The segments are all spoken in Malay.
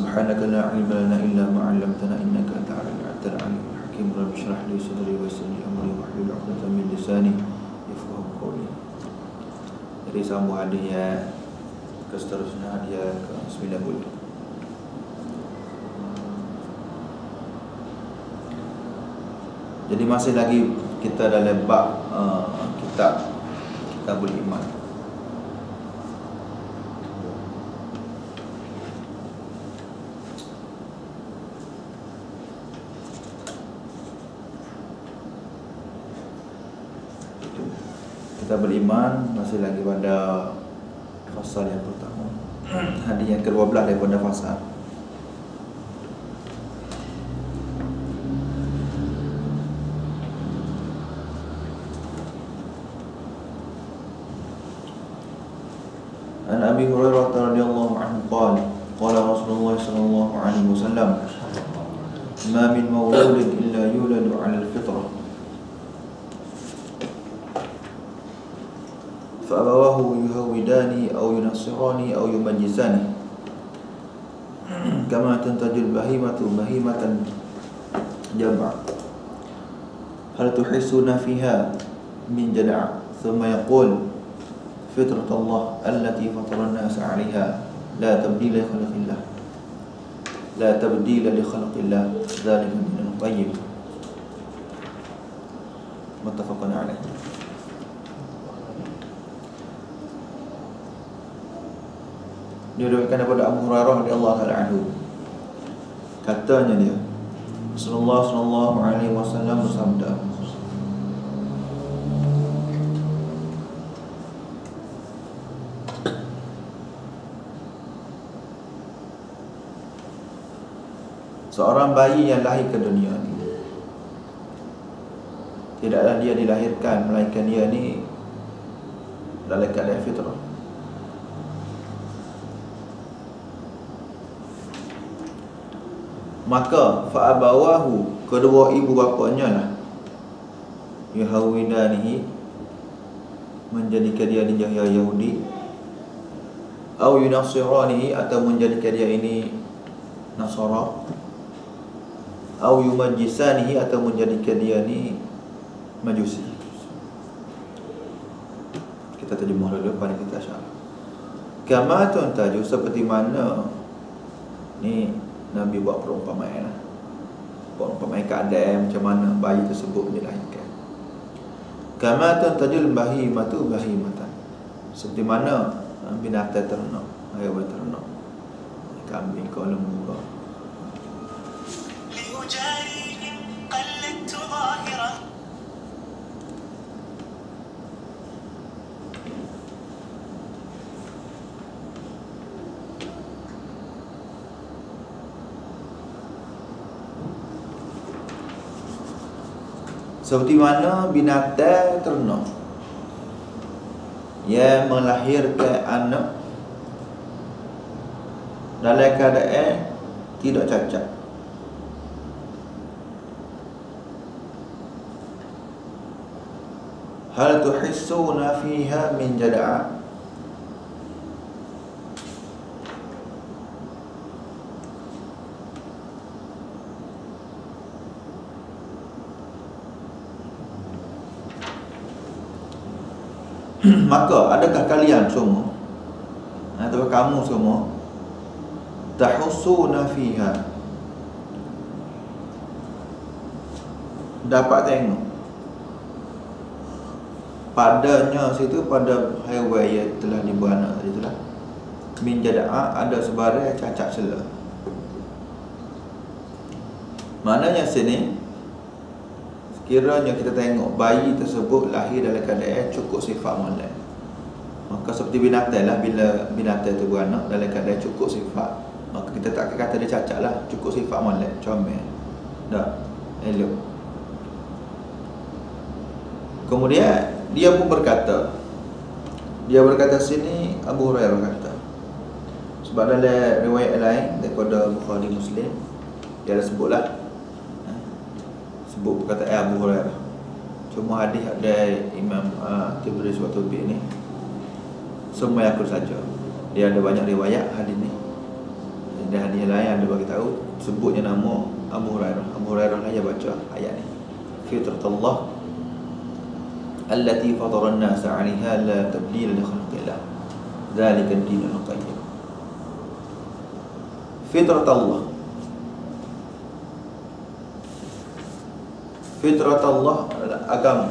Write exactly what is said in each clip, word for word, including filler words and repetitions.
Subhanaka la ilma lana illa ma 'allamtana innaka antal 'alimul hakim. Rabbi shrah li sadri wa yassir li amri wahlul 'uqdatam min lisani yafqahu qawli. Jadi sambung hadiah ke seterusnya, hadiah ke sembilan puluh. Jadi masih lagi kita dalam bab uh, kitab Kitabul Iman. Kitabul Iman masih lagi pada fasal yang pertama. Hadis yang kedua belas daripada fasal. Nabi Hurairah radhiyallahu anhu qala qala Rasulullah sallallahu alaihi wasallam ma min mawludin illa yuladu 'ala al-fitrah fa abawahu yuhawidani aw yunassirani aw yumajjisani kama tantajil bahimatu bahimatan jam'a hal tuhissuna fiha min jad'a thumma yaqul فطرة الله التي فطر الناس عليها لا تبديل لخلق الله لا تبديل لخلق الله ذلك من القيم متفق عليه. Diriwayatkan daripada Abu Hurairah radhiyallahu taala anhu, katanya dia Rasulullah sallallahu alaihi wasallam bersabda, seorang bayi yang lahir ke dunia ini, tidaklah dia dilahirkan melainkan dia ni dalam keadaan fitrah. Maka fa'abawahu, kedua ibu bapanya lah, yuhawidanihi, menjadikan dia di Yahya Yahudi, atau yunasiranihi, atau menjadikan dia ini Nasara, au yumajjisanihi, atau menjadikan dia ni majusi. Kita terjemah dulu pada kita syarah. Kama tuntaju, seperti mana ni Nabi buat perumpamaan lah. Buat perumpamaan keadaan macam mana bayi tersebut dilahirkan. Kama tuntajul bahimatu bahimatan, seperti mana binatang ternak, haiwan ternak, kambing, kolom, burung. Seperti mana binatang ternak yang melahirkan anak dalam keadaan tidak cacat. Hal tuhissuna fiha min jada'a, maka adakah kalian semua atau kamu semua tahusuna fiha, dapat tengok padanya situ, pada haiwan yang telah diberanak tadi itulah, min jada'a, ada sebarang cacat celah. Maknanya sini, kiranya kita tengok bayi tersebut lahir dalam keadaan cukup sifat molek, maka seperti binatang lah, bila binatang itu beranak dalam keadaan cukup sifat, maka kita tak kata dia cacat lah, cukup sifat molek, comel, dah, elok. Kemudian dia pun berkata, dia berkata sini Abu Hurairah kata, sebab dalam riwayat lain daripada Bukhari Muslim, dia ada sebutlah, sebut perkataan Abu Hurairah. Cuma hadis dari Imam Asy'ari suatu bit ni semua aku saja. Dia ada banyak riwayat hadis ni. dan hadis lain yang dia bagi tahu sebutnya nama Abu Hurairah. Abu Hurairah aja baca ayat ni. Fitratullah allati fatara an-nasa 'alayha la tabdila li khalqillah. Dzalika ad-dinul qayyim. Fitratullah. Fitratullah adalah agama.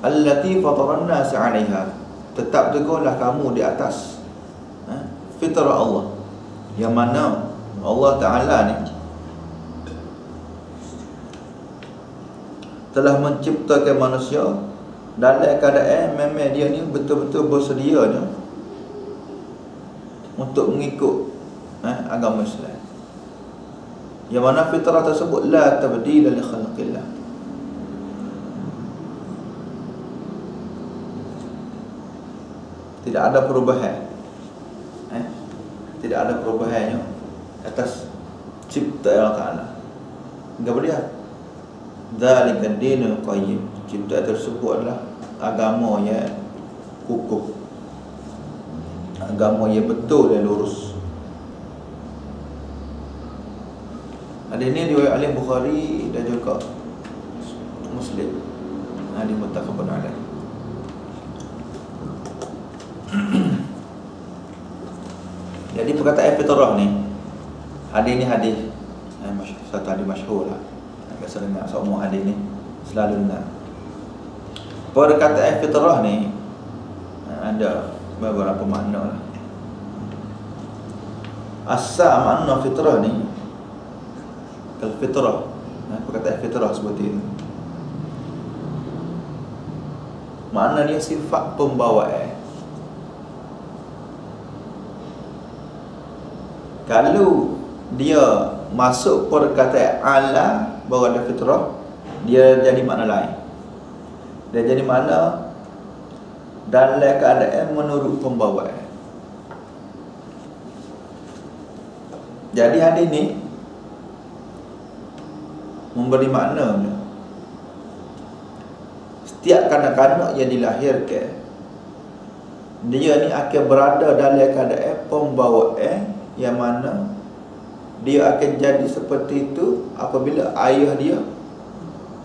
Allati fataran nas 'alaiha, tetap teguhlah kamu di atas ha? Fitrah Allah, yang mana Allah Ta'ala ni telah menciptakan manusia dalam keadaan memang dia ni betul-betul bersedia je untuk mengikut ha? agama Islam, yang mana fitrah tersebut la tabdila li khalqillah. Tidak ada perubahan eh? Tidak ada perubahannya atas cipta Allah Ta'ala. Enggak boleh. Dzalika ad-dinul qayyim, cipta tersebut adalah agama yang kukuh, agama yang betul dan lurus. Hadis ini riwayat Imam Bukhari dan juga Muslim. Hadis muttafaqun alaih. Jadi perkataan fitrah ni, hadis ni hadis eh, satu hadis masyhur lah. Biasa dengar semua hadis ni, selalu dengar. Perkataan fitrah ni ada beberapa makna lah. Asal makna fitrah ni, kalau fitrah, perkataan fitrah seperti itu, makna dia sifat pembawaan. Kalau dia masuk perkataan Allah baru ada fitrah, dia jadi makna lain. Dia jadi makna dalam keadaan menurut pembawaan. Jadi hadis ni memberi makna setiap kanak-kanak yang dilahirkan, dia ni akan berada dalam keadaan pembawaan, yang mana dia akan jadi seperti itu apabila ayah dia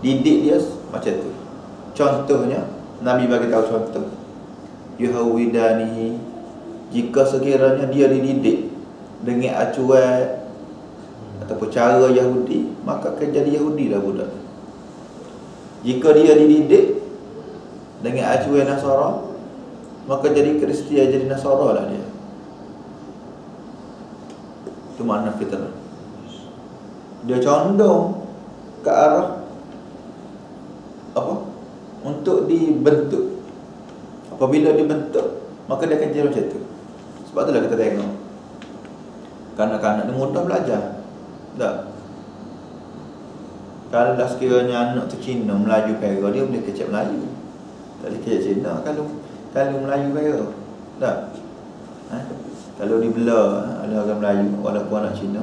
didik dia macam tu. Contohnya Nabi bagi tahu contoh, yuhawidanihi, jika sekiranya dia dididik dengan acuan ataupun cara Yahudi, maka akan jadi Yahudi lah budak. Jika dia dididik dengan acuan Nasara, maka jadi Kristian, jadi Nasara lah dia. Itu makna fitrah. Dia condong ke arah apa? Untuk dibentuk. Apabila dibentuk, maka dia akan jadi macam tu. Sebab itulah kita tengok kanak-kanak ni mudah belajar. Tak? Kalau dah sekiranya anak tu Cina, Melayu, Perak, dia boleh kecek Melayu. Tak boleh kecek Cina. Kalau kalau Melayu, Perak, tak? Ha? Kalau dibelah oleh orang Melayu, walaupun anak Cina,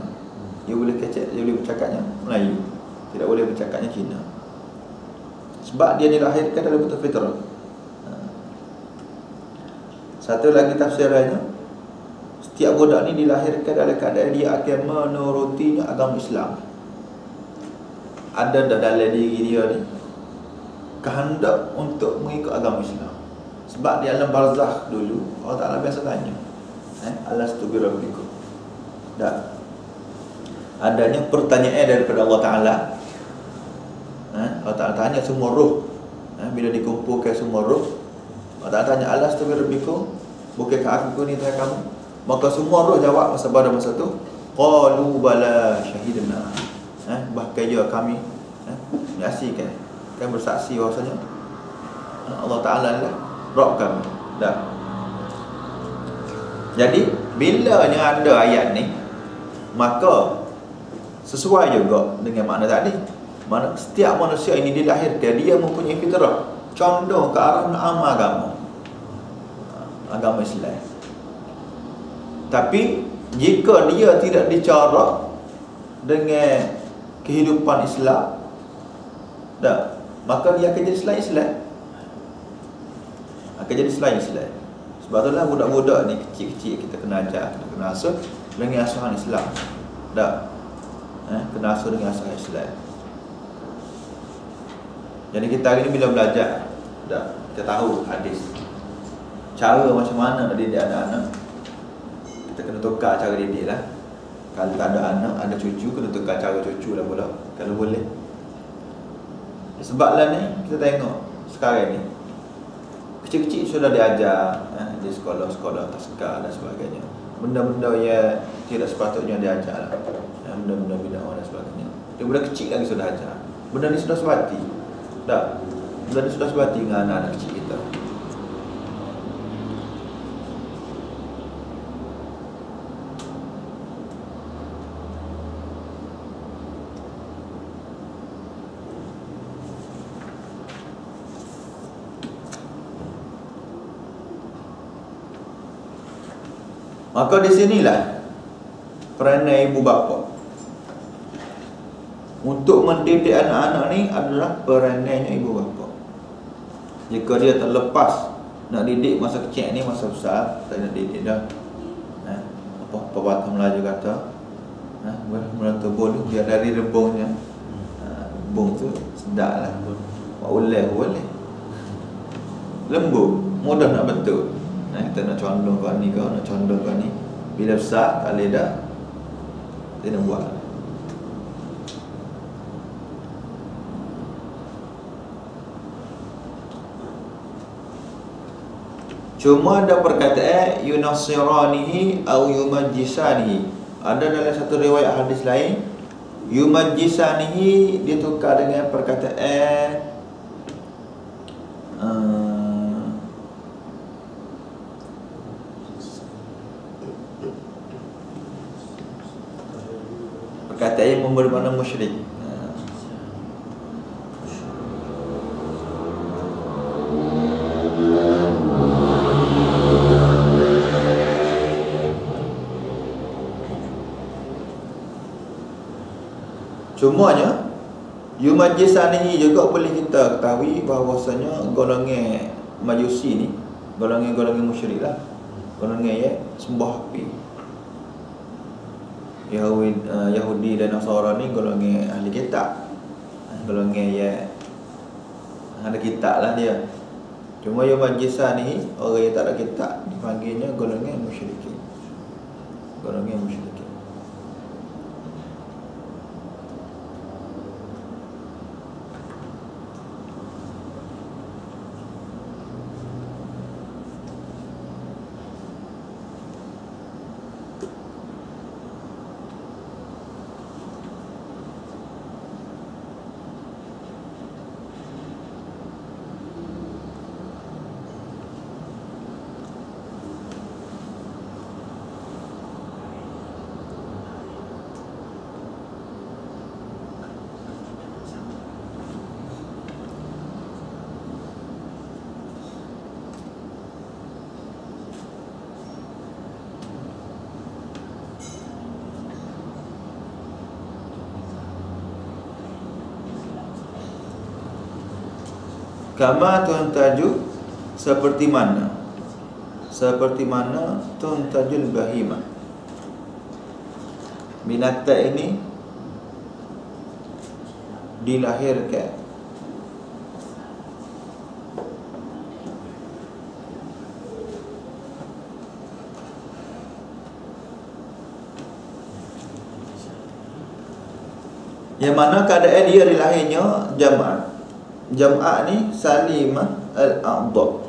dia boleh kecek, dia boleh bercakapnya Melayu, tidak boleh bercakapnya Cina. Sebab dia dilahirkan dalam bentuk fitrah. Satu lagi tafsirannya, setiap budak ni dilahirkan dalam keadaan dia akan menurutinya agama Islam. Ada dalam diri dia ni kehendak untuk mengikut agama Islam. Sebab di alam barzakh dulu Allah Ta'ala biasa tanya, Eh, alastu birabbikum. Tak. Adanya pertanyaan daripada Allah Ta'ala. Eh, Allah Ta'ala tanya semua roh. Eh, bila dikumpulkan semua roh, Allah Ta'ala tanya, alastu birabbikum, bukankah aku ni Tuhan kamu? Maka semua roh jawab masa pada masa tu, qalu bala syahidna. Eh, bahkan ya kami eh menyaksikan, kami bersaksi bahawasanya Allah Ta'ala lah Rabb kami. Tak. Jadi bilanya ada ayat ni, maka sesuai juga dengan makna tadi. Setiap manusia ini dilahirkan, dia mempunyai fitrah, condong ke arah nama agama agama Islam. Tapi jika dia tidak dicara dengan kehidupan Islam, dah, maka dia akan jadi selain Islam, akan jadi selain Islam. Sebab itulah budak-budak ni kecil-kecil kita kena ajar, kita kena asuh dengan asuhan Islam. Dah, eh, kena asuh dengan asuhan Islam. Jadi kita hari ni bila belajar, dah, kita tahu hadis, cara macam mana nak didik anak-anak. Kita kena tukar cara didik lah. Kalau tak ada anak, ada cucu, kena tukar cara cucu lah pula, kalau boleh. Sebab lah ni, kita tengok sekarang ni kecil-kecil sudah diajar, eh, di sekolah-sekolah taskar dan sebagainya, benda-benda yang tidak sepatutnya diajar lah, eh, benda-benda bid'ah dan sebagainya. Dia budak kecil lagi sudah ajar. Benda ni sudah sebati. Tak, benda ni sudah sebati dengan anak-anak kecil kita. Maka di sinilah peranan ibu bapa untuk mendidik anak-anak ni adalah peranannya ibu bapa. Jika dia terlepas nak didik masa kecil ni, masa besar tak nak didik dah. Nah, apa pepatah Melayu kata, nah, merantau bolu dia dari rebungnya. Ha, rebung tu sedaplah. Wa ulai ulai. Lembut, mudah nak betul. Nah, kita nak condong kau ni, kau nak condong kau ni. Bila besar, kali dah dia nak buat. Cuma ada perkataan yunasiranihi au yumajjisanihi. Ada dalam satu riwayat hadis lain, yumajjisanihi ditukar dengan perkataan uh, kata yang memberi mana musyrik. Cumanya yumajisanihi juga boleh kita ketahui bahawasanya golongan majusi ni, golongan-golongan musyrik lah, golongan yang sembah api. Yahudi dan Nasara ni golongan ahli kitab, golongan yang ada kitab lah dia. Cuma yang majlisah ni, orang yang tak ada kitab dipanggilnya golongan musyrikin, golongan musyrikin. Kama tuntaju, seperti mana, seperti mana tuntajul bahimah, binatang ini dilahirkan. Yang mana keadaan dia dilahirnya jama'ah. Jama'ah ni salimah al-a'dab,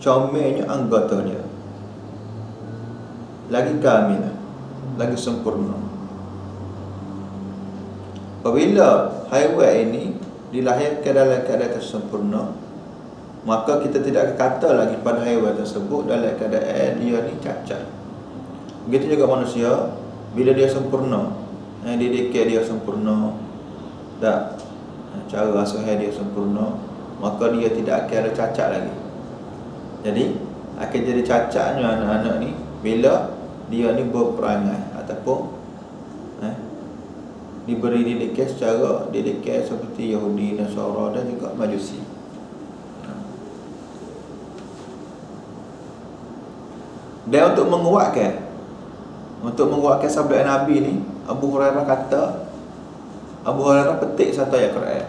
comelnya anggota dia, lagi kamilah, lagi sempurna. Apabila haiwan ini dilahirkan dalam keadaan sempurna, maka kita tidak kata lagi pada haiwan tersebut dalam keadaan dia ni cacat. Begitu juga manusia, bila dia sempurna, eh, didik dia sempurna, tak cara sungai dia sempurna, maka dia tidak akan ada cacat lagi. Jadi akan jadi cacatnya anak-anak ni bila dia ni berperangai ataupun eh, diberi didikan secara didikan seperti Yahudi, Nasara dan juga Majusi. Dan untuk menguatkan untuk menguatkan sabda Nabi ni, Abu Hurairah kata, Abu Hurairah petik satu ayat Quran.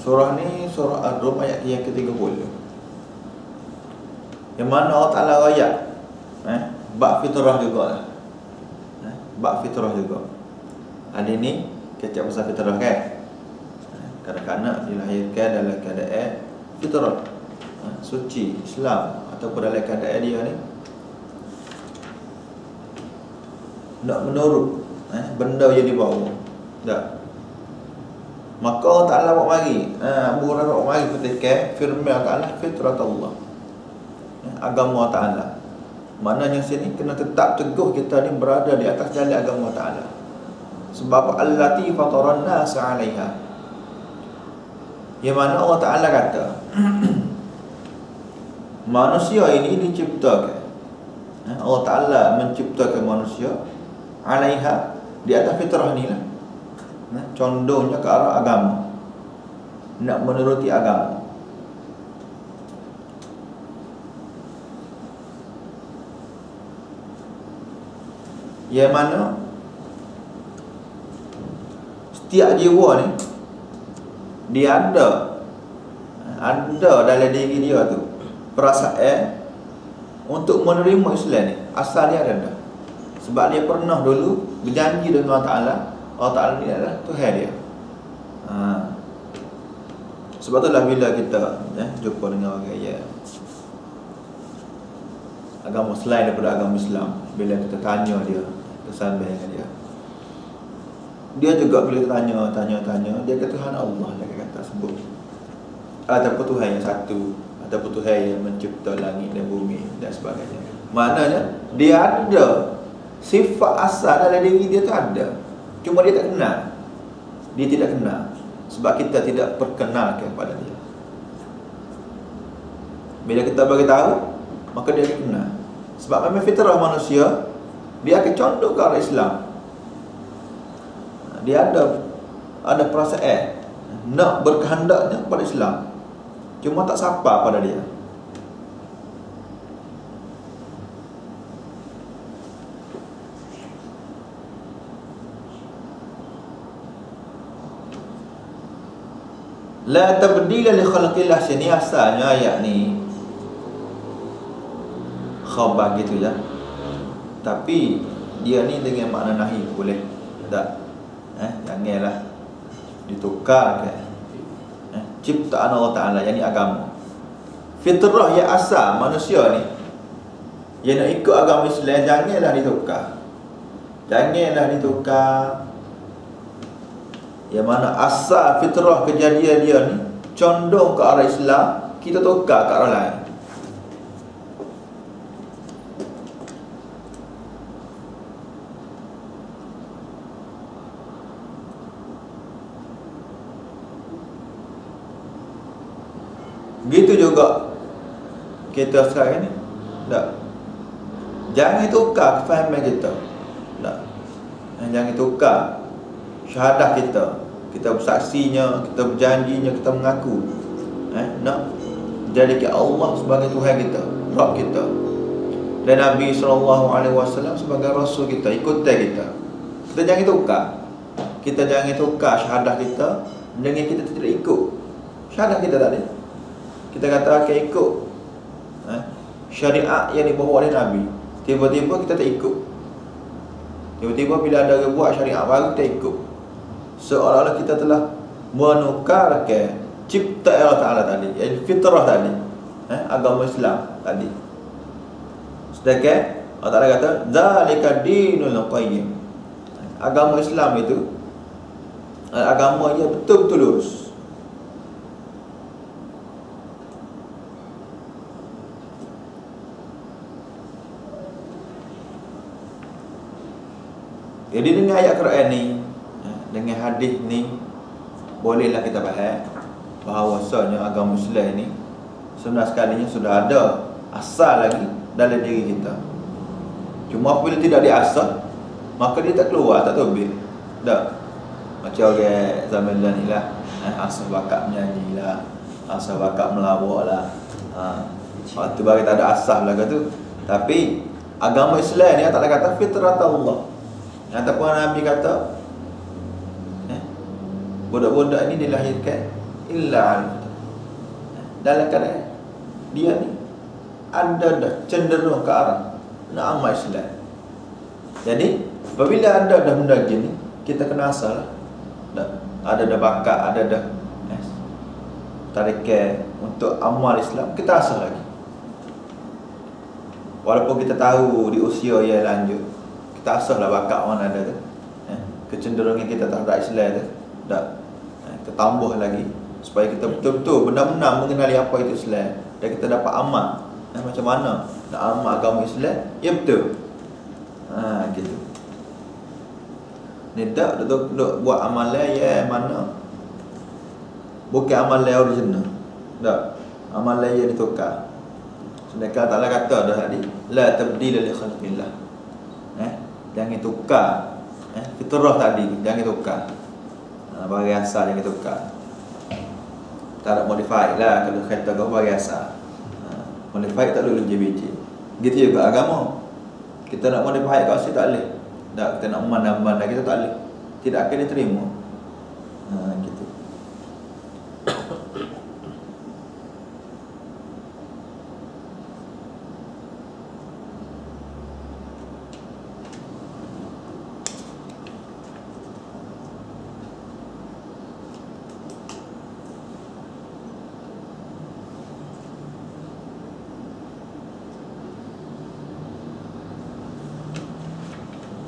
Surah ni surah Ar-Rum ayat yang ketiga puluh. Yang mana Allah Ta'ala ayat eh, bab fitrah juga lah. Eh, bab fitrah juga. Hari ni kecap pasal fitrah kan. Kanak-kanak dilahirkan dalam keadaan fitrah, eh, suci Islam, ataupun dalam keadaan dia ni nak menurut eh, benda yang dibawa tak. Maka Allah Ta'ala buat mari eh, Abu Hurairah buat mari petikan firman Allah Ta'ala, fitrat Allah eh, agama Ta'ala. Maknanya sini kena tetap teguh kita ni berada di atas jalan agama Ta'ala. Sebab allati fataran nas 'alaiha, yang mana Allah Ta'ala kata manusia ini diciptakan eh, Allah Ta'ala menciptakan manusia 'alaiha, di atas fitrah ni lah. Nah, condongnya ke arah agama, nak menuruti agama. Yang mana setiap jiwa ni dia ada ada dalam diri dia tu perasaan untuk menerima Islam ni, asal dia ada. Sebab dia pernah dulu berjanji dengan Allah Ta'ala, Allah Ta'ala ni adalah Tuhan dia. ha. Sebab itulah bila kita eh, jumpa dengan orang yang agama selain daripada agama Islam, bila kita tanya dia, kita sambil dengan dia, dia juga bila tanya, tanya, tanya dia kata Tuhan Allah, dia kata sebut, ataupun Tuhan yang satu, ataupun Tuhan yang mencipta langit dan bumi dan sebagainya. Maknanya dia ada sifat asal dalam diri dia tu ada, cuma dia tak kenal. Dia tidak kenal sebab kita tidak perkenalkan kepada dia. Bila kita bagi tahu, maka dia kenal. Sebab memang fitrah manusia, dia akan condong ke arah Islam. Dia ada ada perasaan nak berkehendaknya kepada Islam, cuma tak sampai pada dia. La tabdila li khalqillah, sini asalnya ayat ni khabar gitulah. Tapi dia ni dengan makna nahi boleh tak? Eh, janganlah ditukarkan. Eh, ciptaan Allah Ta'ala yakni agama. Fitrah yang asal manusia ni yang nak ikut agama Islam, janganlah ditukar. Janganlah ditukar. Yang mana asal fitrah kejadian dia ni condong ke arah Islam, kita tukar ke arah lain. Gitu juga kita sekarang ni tak. Jangan tukar kefahaman kita tak. Jangan tukar syahadah kita, kita bersaksinya, kita berjanjinya, kita mengaku eh, nak jadikan Allah sebagai Tuhan kita, Rabb kita, dan Nabi sallallahu alaihi wasallam sebagai Rasul kita, ikutan kita. Kita jangan tukar. Kita jangan tukar syahadah kita dengan kita tidak ikut syahadah kita tadi. Kita kata akan ikut eh, syariat yang dibawa oleh Nabi, tiba-tiba kita tak ikut. Tiba-tiba bila ada orang buat syariat baru, kita ikut. Seolah-olah kita telah menukarkan cipta Allah Ta'ala tadi, fitrah tadi eh, agama Islam tadi. Sedangkan Allah Ta'ala kata zalika dinul qayyim, agama Islam itu agama yang betul-betul lurus. Jadi dengan ayat Quran ni, dengan hadis ni, bolehlah kita bahas bahawasanya agama Islam ni sebenarnya sekalinya sudah ada asal lagi dalam diri kita. Cuma apabila tidak diasah, maka dia tak keluar, tak terbit. Dah. Macam orang zaman ni lah, asal bakat menyanyi lah, asal bakat melawak lah. Ha. Waktu baru tak ada asal lah tu. Tapi agama Islam ni tak ada kata fitrat Allah. Ataupun Nabi kata eh, budak-budak ni dilahirkan illa dalam keadaan dia ni anda dah cenderung ke arah nak amal Islam. Jadi apabila anda dah benda gini, kita kena asal dah, ada dah bakat, ada dah eh, tarikan untuk amal Islam, kita asal lagi. Walaupun kita tahu di usia yang lanjut, tak asahlah bakat orang ada tu, eh, kecenderungan kita terhadap Islam tu tak, eh, kita tambah lagi supaya kita betul-betul benar-benar mengenali apa itu Islam dan kita dapat amal, eh, macam mana nak amal agama Islam ya betul, ha, gitu. Ni tak duduk buat amalan yang mana bukan amalan original, tak, amalan yang ditukar. Sedangkan Allah kata dah tadi, la tabdila li khalqillah, eh, jangan tukar, eh, fitrah tadi jangan tukar, ha, bagi asal jangan tukar, tak nak modify lah. Kalau kata kau bagi asal, ha, modify tak boleh J B J. Gitu juga agama, kita nak modify kat asal tak boleh, tak, kita nak aman-aman kita tak boleh, tidak akan diterima, ha, gitu.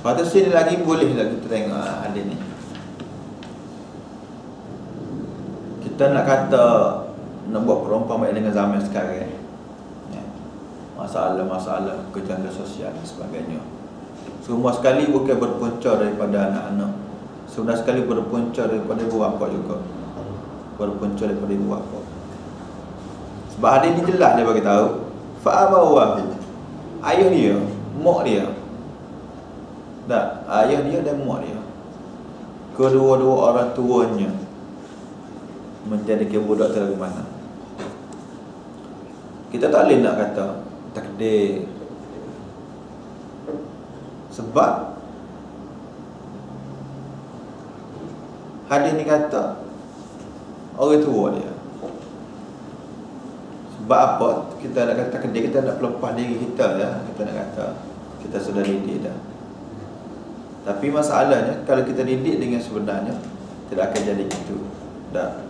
Pada sini lagi boleh lagi kita tengok hadis ni. Kita nak kata nak buat perumpamaan dengan zaman sekarang, ya. Masalah-masalah kejadian sosial dan sebagainya, semua sekali bukan berpunca daripada anak-anak, semua sekali berpunca daripada ibu bapa juga, berpunca daripada ibu bapa. Sebab hadis ni jelas dia bagi tahu, fa'abawahu, ayah dia, mak dia, tak, ayah dia dan mak dia, kedua-dua orang tuanya menjadikan budak terlalu mana. Kita tak boleh nak kata takdir, sebab hadis ni kata orang tua dia. Sebab apa kita nak kata takdir? Kita nak pelepas diri kita dah, kita nak kata kita sudah didik dah. Tapi masalahnya kalau kita didik dengan sebenarnya, tidak akan jadi gitu. Dah.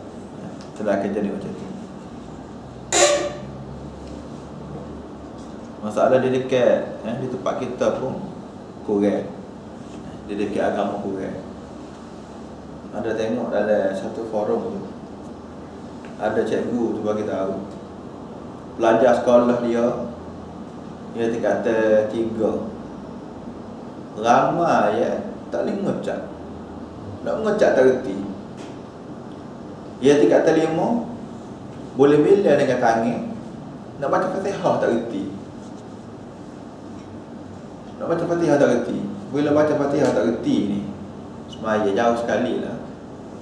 Tidak akan jadi macam tu. Masalah didikan, eh, di tempat kita pun kurang. Didikan agama kurang. Ada tengok dalam satu forum tu, ada cikgu tu bagi tahu, pelajar sekolah dia dia tingkatan tiga, ramai ya tak boleh ngecak, nak ngecak tak reti. Dia tingkat lima boleh bila dengan tangan, nak baca Fatihah tak reti, nak baca Fatihah tak reti. Bila baca Fatihah tak reti ni, semaya jauh sekali lah,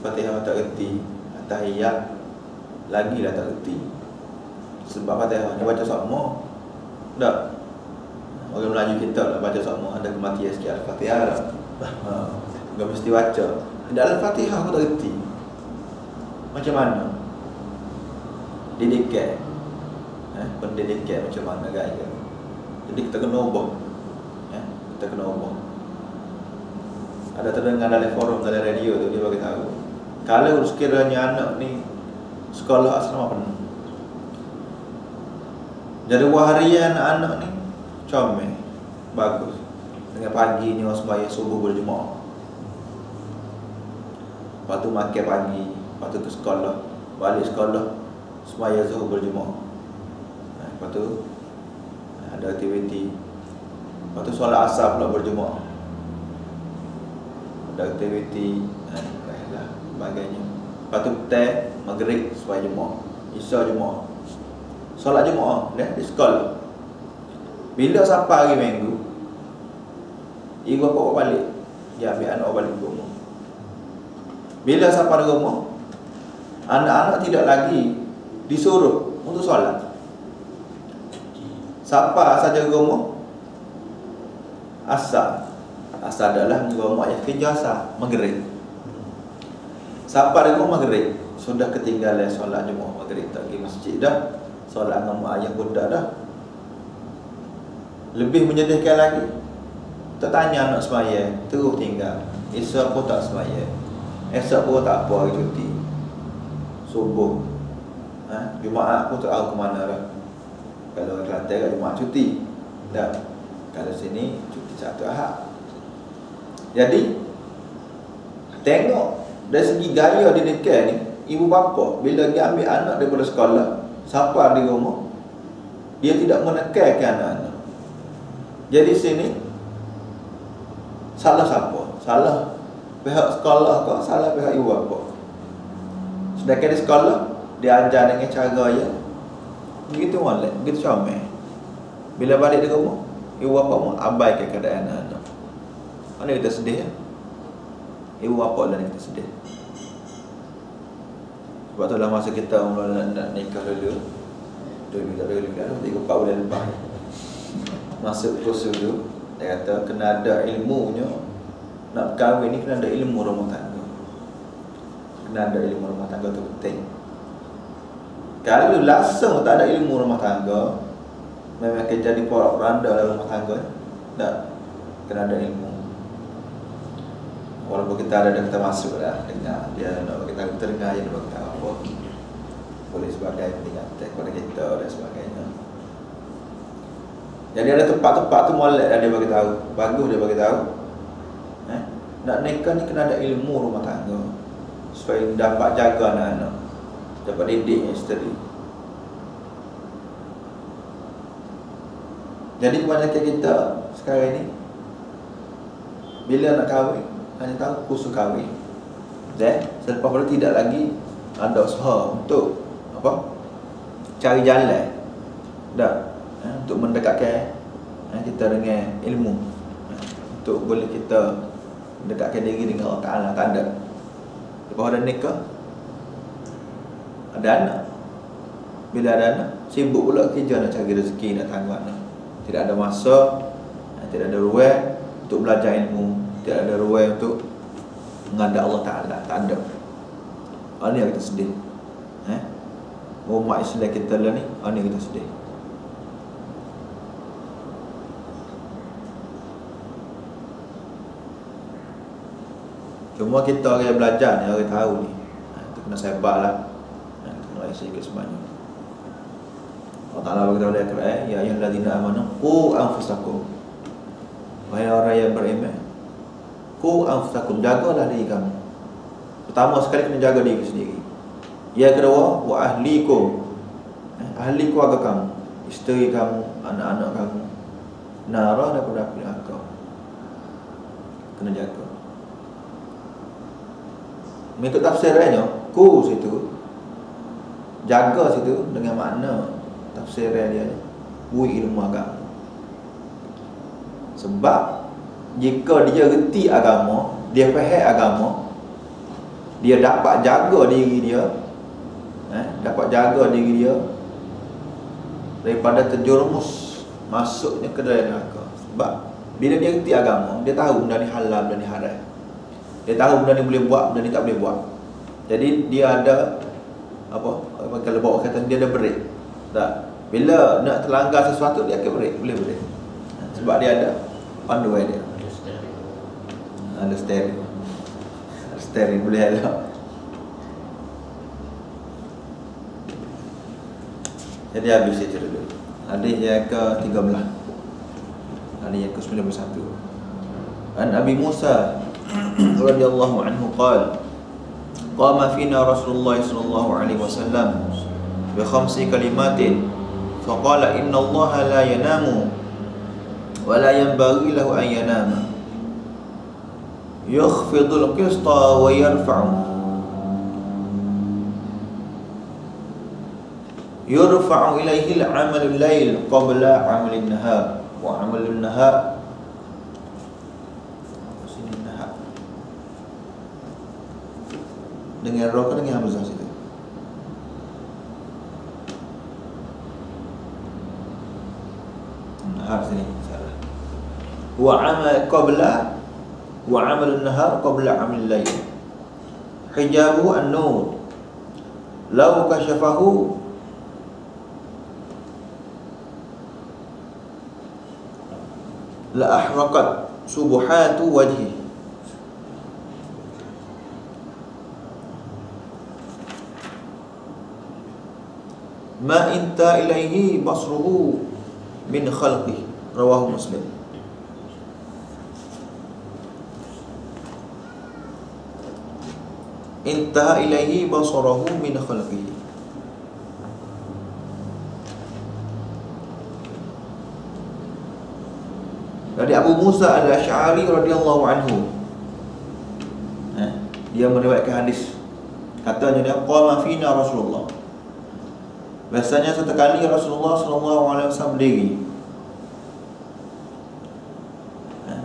Fatihah tak reti, At-Tahiyyat lagilah tak reti. Sebab Fatihah ni baca sama tak. Orang Melayu kita lah baca sama, ada kematian sikit Al-Fatihah lah, ha, gak mesti baca dalam Al-Fatihah aku tak reti. Macam mana didikan, eh, pendidikan macam mana gaya? Jadi kita kena ubah, eh, kita kena ubah. Ada terdengar dalam forum, dalam radio tu dia bagi tahu, kalau sekiranya anak ni sekolah asrama penuh, jadi waharian anak ni comel, bagus, dengan pagi ni sembahyang subuh berjemaah, lepas tu makan pagi, lepas tu ke sekolah, balik sekolah sembahyang zuhur berjemaah, lepas tu ada aktiviti, lepas tu solat asar pula berjemaah, Doktor Witi, ha, sebagainya. Lepas tu petang, maghrib, suai jemaah, isya jemaah, solat jemaah, dah di sekolah. Bila sampai hari minggu, ibu bapak balik, dia ambil anak balik ke rumah. Bila sampai di rumah, anak-anak tidak lagi disuruh untuk solat. Sampai saja ke rumah, asal asal adalah menggawak yang kerja asal maghrib. Sampai di rumah maghrib, sudah ketinggalan solat jemaah maghrib, tak pergi masjid dah, solat dengan ayah budak dah. Lebih menyedihkan lagi, tak tanya anak semaya, terus tinggal. Esok pun tak semaya, esok pun tak apa, hari cuti subuh, ha? Jumaat pun tak tahu ke mana dah. Kalau Kelantan kan Jumaat cuti dah, kalau sini cuti satu Ahad. Jadi tengok dari segi gaya didikan ni, ibu bapa bila dia ambil anak daripada sekolah sampai di rumah, dia tidak menekankan anak-anak. Jadi sini salah siapa? Salah pihak sekolah ke? Salah pihak ibu bapa? Sedangkan di sekolah dia ajar dengan cara yang begitu molek, begitu comel. Bila balik dari rumah, ibu bapa mu abaikan keadaan anak-anak. Mana kita sedih ya? Ibu bapa lah kita sedih. Sebab tu lah masa kita umur nak nikah dulu, dulu kita dulu kan, tiga empat bulan lepas. Masuk kursus tu, dia kata kena ada ilmunya. Nak berkahwin ni kena ada ilmu rumah tangga. Kena ada ilmu rumah tangga tu penting. Kalau langsung tak ada ilmu rumah tangga, memang akan jadi porak-poranda dalam rumah tangga. Tak, kena ada ilmu. Walaupun kita ada, kita masuk lah, dengar. Dia nak bagi tahu, kita dengar je, dia bagi tahu apa boleh sebagainya, tingkatkan kepada kita dan sebagainya. Jadi ada tempat-tempat tu molek dah dia bagi tahu. Bagus dia bagi tahu. Eh? Nak nikah ni kena ada ilmu rumah tangga. Supaya dapat jaga anak-anak, dapat didik isteri. Jadi kebanyakan kita sekarang ni bila nak kahwin, hanya tahu kursus kahwin. Dan selepas itu tidak lagi ada usaha untuk apa? Cari jalan. Dah. Ha, untuk mendekatkan ha, kita dengan ilmu, ha, untuk boleh kita mendekatkan diri dengan Allah Ta'ala. Tak ada. Lepas ada nikah, ada anak. Bila ada anak, sibuk pula kerja nak cari rezeki, nak tanggung anak. Tidak ada masa, ha, tidak ada ruang untuk belajar ilmu, tidak ada ruang untuk menghadap Allah Ta'ala. Tak ada. Hal ni yang kita sedih, ha? Umat Islam kita lah ni, hal ni kita sedih. Cuma kita orang yang belajar ni, orang yang tahu ni, ha, kita kena sebar lah, ha, kita kena rasa juga sebanyak. Allah Ta'ala berkata oleh Al-Quran, ya ayyuhallazina amanu qu anfusakum, wahai orang yang beriman, qu anfusakum, jagalah diri kamu. Pertama sekali kena jaga diri sendiri. Yang kedua, wa ahlikum, eh, ahli keluarga kamu, isteri kamu, anak-anak kamu, nara daripada api neraka. Kena jaga. Mengikut tafsirannya, ku situ, jaga situ dengan makna tafsiran dia, bui ilmu agama. Sebab jika dia reti agama, dia faham agama, dia dapat jaga diri dia, eh, dapat jaga diri dia daripada terjerumus masuknya ke dalam neraka. Sebab bila dia reti agama, dia tahu benda ni halal, benda ni haram. Dia tahu benda ni boleh buat, benda ni tak boleh buat. Jadi dia ada apa? Kalau bawa kata dia ada break. Tak. Bila nak terlanggar sesuatu, dia akan break, boleh break. Sebab dia ada panduan dia. Ada steering. Ada steering boleh elok. Jadi habis cerita dulu. Hadis yang ke tiga belas. Hadis yang ke sembilan puluh satu. An Nabi Musa radhiyallahu anhu qala qama fina Rasulullah sallallahu alaihi wasallam bi khamsi kalimatin fa qala innallaha la yanamu wa la yanbaghi lahu an yanama yakhfidul qista wa yarfa'u, yarfa'u ilaihi al-amalul lail qabla amalin nahar wa amalun nahar sinin nahar dengan roh dengan hamzah situ. Nahar sini salah. Wa amal qabla wa amalun nahar qabla amalil lail. Hijabu an-nur. Law kashafahu la ahraqat subuhatu wajhi. Ma inta ilaihi basruhu min khalqi. Rawahu Muslim. Intaha ilaihi basruhu min khalqi. Dari Abu Musa al-Asy'ari radhiyallahu anhu, dia meriwayatkan hadis. Katanya dia qama fina Rasulullah. Biasanya satu kali Rasulullah sallallahu alaihi wasallam berdiri.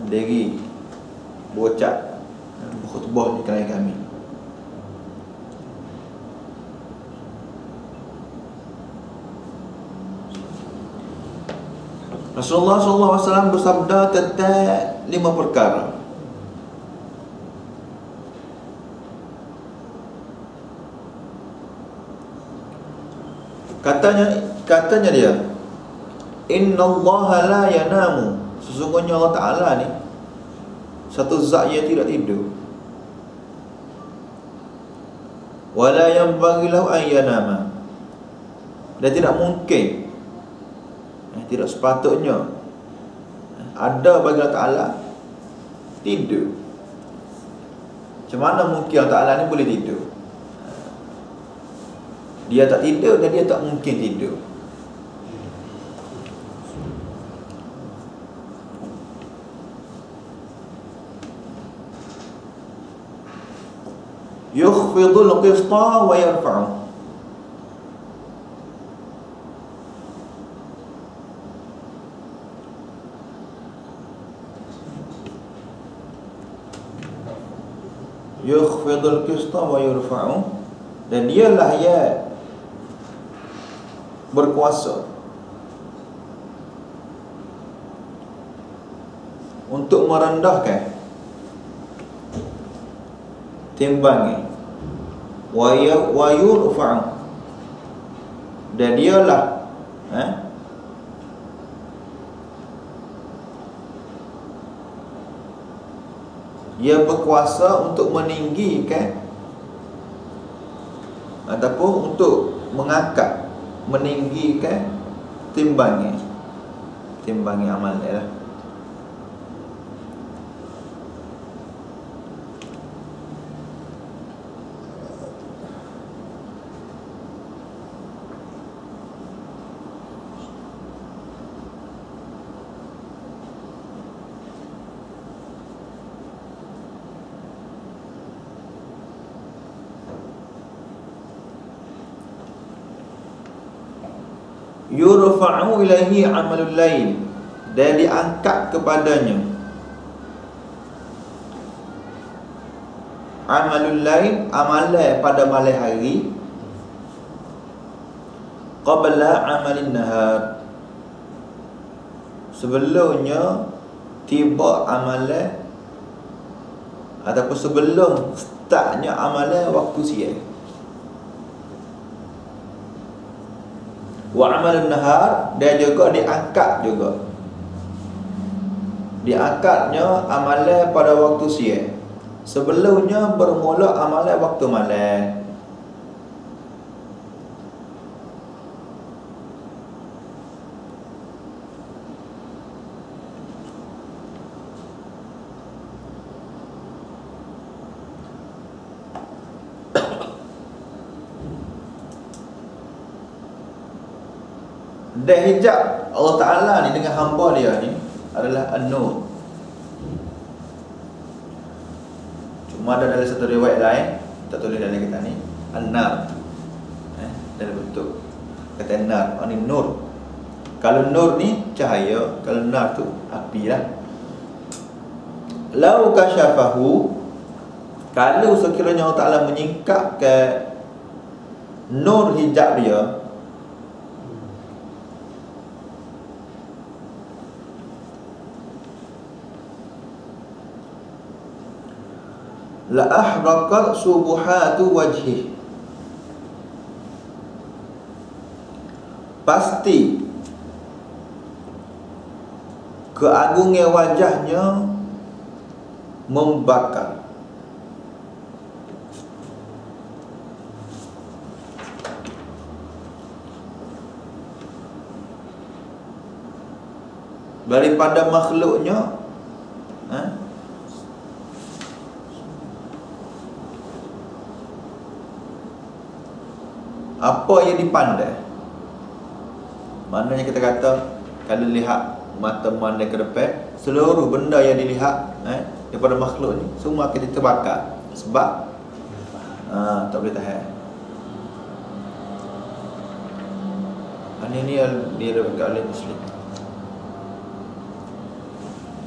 Berdiri bocak berkhutbah di kalangan kami. Rasulullah sallallahu alaihi wasallam bersabda tentang lima perkara. Katanya, katanya dia, innallaha la yanamu. Sesungguhnya Allah Ta'ala ni satu zat yang tidak tidur. Wala yanbaghi lahu an yanama. Dan tidak mungkin, tidak sepatutnya ada bagi Allah Ta'ala tidur. Macam mana mungkin Allah Ta'ala ni boleh tidur? Dia tak tidur dan dia tak mungkin tidur. Yukhfidul qista wa yarfa'u. Yukhfidul qista wa yarfa'u, dan dialah yang berkuasa untuk merendahkan, timbangi, wa yarfa'u, dan dialah eh? yang berkuasa untuk meninggikan ataupun untuk mengangkat, meninggikan timbangi, timbangi amal dia lah. Yurfa'u ilaihi amalul lail, dan diangkat kepadanya amalul lail, amalan pada malam hari, qabla amalin nahar, sebelumnya tiba amalan ataupun sebelum startnya amalan waktu siang. Wa amalun nahar, dan juga diangkat juga. Diangkatnya amalan pada waktu siang. Sebelumnya bermula amalan waktu malam. Dan hijab Allah Ta'ala ni dengan hamba dia ni adalah an-nur. Cuma ada dari satu riwayat lain, kita tulis dari kita ni, an-nar, eh, dari bentuk kata nar, oh, ini nur. Kalau nur ni cahaya, kalau nar tu api lah. Lau kasyafahu, kalau sekiranya Allah Ta'ala menyingkap ke nur hijab dia, la ahraqat subuhatu wajhi, pasti keagungan wajahnya membakar. Daripada makhluknya, eh? apa yang dipandai. Maknanya kita kata, kalau lihat mata mandai ke depan, seluruh benda yang dilihat eh? daripada makhluk ni, semua akan terbakar. Sebab ah, tak boleh tahan. Ini ni dia oleh Muslim.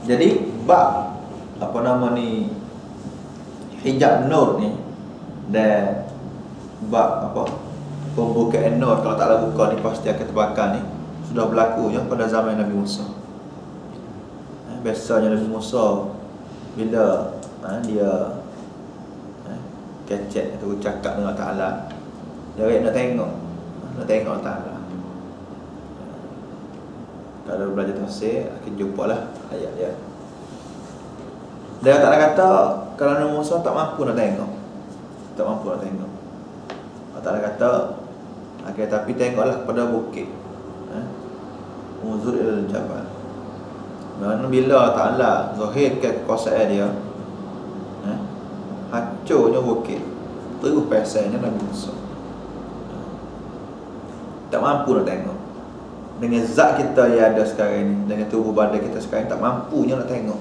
Jadi bab apa nama ni, hijab nur ni, dan bab apa pembukaan nur, kalau tak taklah buka ni pasti akan terbakar ni, sudah berlaku ya pada zaman Nabi Musa. Eh, biasanya Nabi Musa bila eh, dia eh, kecek atau cakap dengan Ta'ala, dia nak tengok, nak tengok Ta'ala. Kalau belajar tafsir akan jumpalah ayat dia. Dia tak nak kata kalau Nabi Musa tak mampu nak tengok. Tak mampu nak tengok. Allah Ta'ala kata akhir, tapi tengoklah kepada bukit. Eh? Unzur ilal jabal. Dan bila Ta'ala zahirkan kekuasaan dia, eh? hancurnya bukit. Terus pesannya Nabi Musa. Tak mampu nak tengok. Dengan zat kita yang ada sekarang ni, dengan tubuh badan kita sekarang, tak mampunya nak tengok.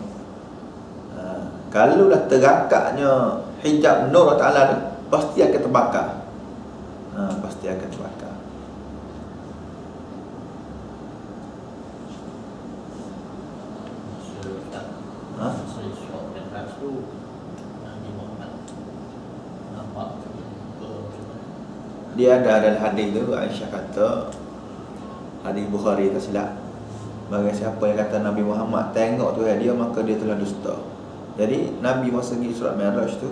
ha, Kalau dah terakaknya hijab nur Allah Ta'ala ni, pasti akan terbakar. ha, Pasti akan terbakar. ha? Dia ada dalam hadis tu, Aisyah kata, hadis Bukhari tak silap, bagi siapa yang kata Nabi Muhammad tengok Tuhan dia, maka dia telah dusta. Jadi Nabi masa pergi surat Mi'raj tu,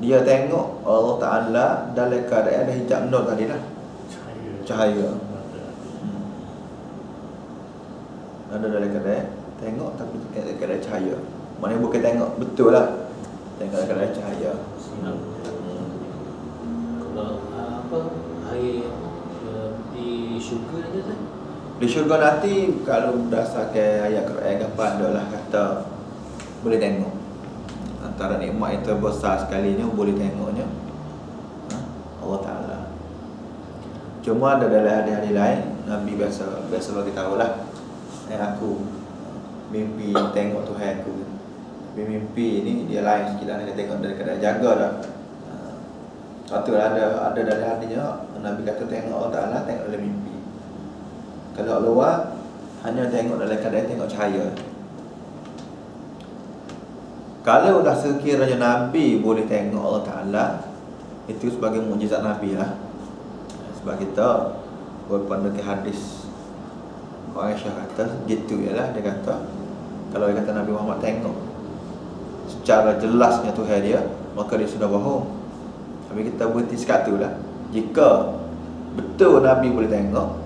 dia tengok Allah Ta'ala dalam keadaan ada hijab nur tadi lah, cahaya. hmm. Ada dalam keadaan tengok tapi dalam keadaan cahaya. Maknanya bukan tengok betul lah, tengok dalam keadaan cahaya. Kalau apa air di syurga ada tak? Di syurga nanti, kalau berdasarkan ayat Quran gampang adalah kata boleh tengok. Antara nikmat yang terbesar sekalinya boleh tengoknya ha? Allah Ta'ala. Cuma ada dalam hari-hari lain Nabi biasa biasa bagi tahulah, eh, aku mimpi tengok Tuhan aku. Mimpi ni dia lain sikit lah, dia tengok dari keadaan jaga dah. Satu ada ada dari hatinya, Nabi kata tengok Allah Ta'ala, tengok dalam mimpi. Kalau luar, hanya tengok dalam keadaan tengok cahaya. Kalau dah sekiranya Nabi boleh tengok Allah Ta'ala, itu sebagai mukjizat Nabi lah. Sebab kita berpandai hadis Aisyah kata gitu ialah, dia kata kalau dia kata Nabi Muhammad tengok secara jelasnya Tuhan dia, maka dia sudah bohong. Tapi kita berhenti sekat tu lah. Jika betul Nabi boleh tengok,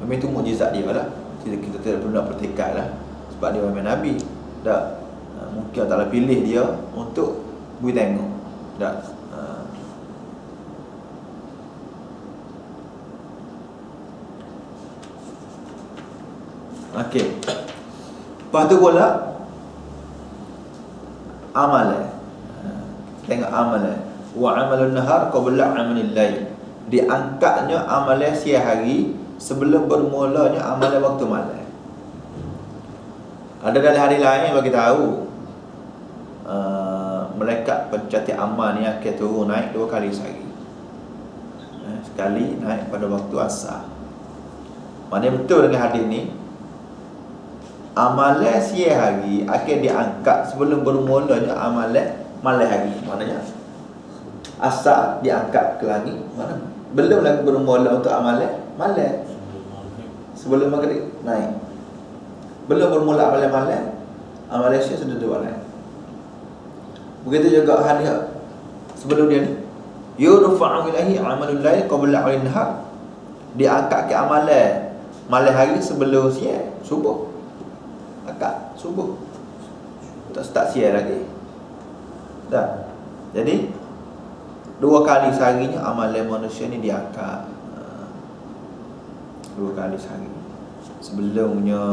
memang itu mukjizat dia lah. Kita, kita tidak perlu nak bertekad lah, sebab dia memang Nabi. Tak, mungkin taklah pilih dia untuk boleh tengok. Tak. Okey. Lepas tu pula amalan. Tengok amalan. Wa amalun nahar qabla amalil lail, diangkatnya amalan siang hari sebelum bermulanya amalan waktu malam. Ada dalam hari lain bagi tahu uh, malaikat pencatat amal ni akan turun naik dua kali sehari. Sekali naik pada waktu asar. Maknanya betul dengan hadis ni, amalan siang hari akan diangkat sebelum bermulanya amalan malam hari. Maknanya asar diangkat ke langit, mana belum lagi bermula untuk amalan malam. Sebelum maghrib naik. Belum bermula amalan malam, amalan siang sudah dua. Begitu juga hadis sebelum dia ni, yurfa'u ilahi amalul lail qabla al-nahar, diangkat ke amalan malam hari sebelum siang subuh. Akak subuh tak start siang lagi dah. Jadi dua kali seharinya amalan manusia ni diangkat, dua kali sehari sebelumnya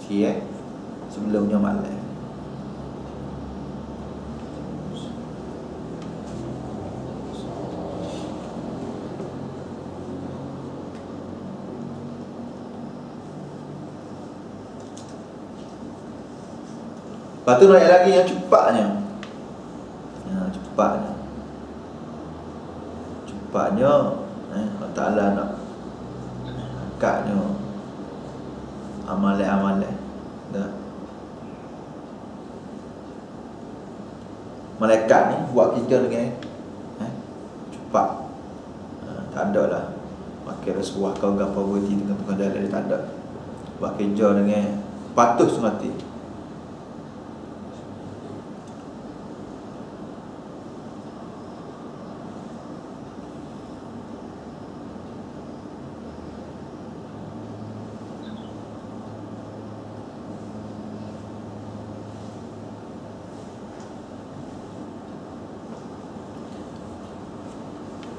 siang, sebelumnya malam. Lepas tu naik lagi yang cepatnya. Ya, cepatnya. Cepatnya eh, Allah Ta'ala nak angkatnya amalan-amalan. Dah. Malaikat ni buat kita dengan eh, cepat. Ha, tak ada lah pakai resuah kau gapo berhenti dengan perkara dia, tak ada. Buat kerja dengan patuh semati.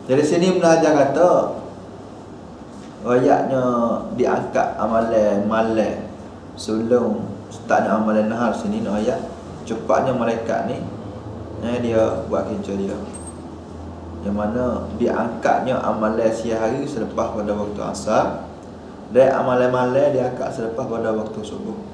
Dari sini belajar kata royaknya diangkat amalan malam sebelum startnya amalan nahar. Sini nak royak cepatnya malaikat ni eh, dia buat kerja dia, yang mana diangkatnya amalan siang hari selepas pada waktu asar, dan amalan malam diangkat selepas pada waktu subuh.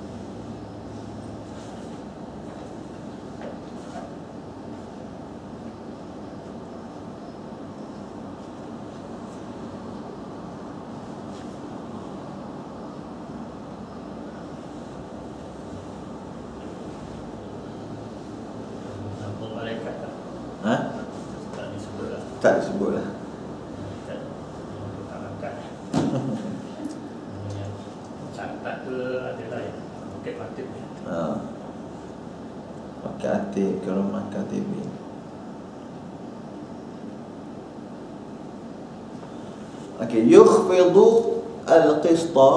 Yukhfidu al-qista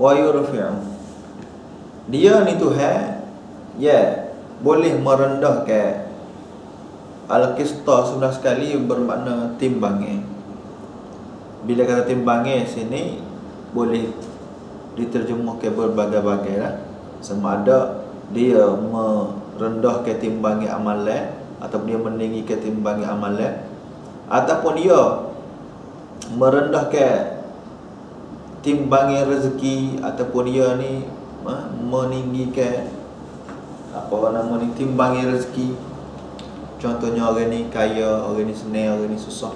wa yurfi'u. Dia ni Tuhan, ya, boleh merendahkan. Al-qista sebelah sekali bermakna timbangan. Bila kata timbangan sini boleh diterjemahkan berbagai-bagai lah. Sama ada dia merendahkan timbangan amalan, ataupun dia meninggikan timbangan amalan, ataupun dia merendahkan timbangan rezeki, ataupun dia ni ha, meninggikan apa nama ni timbangan rezeki. Contohnya orang ni kaya, orang ni senang, orang ni susah.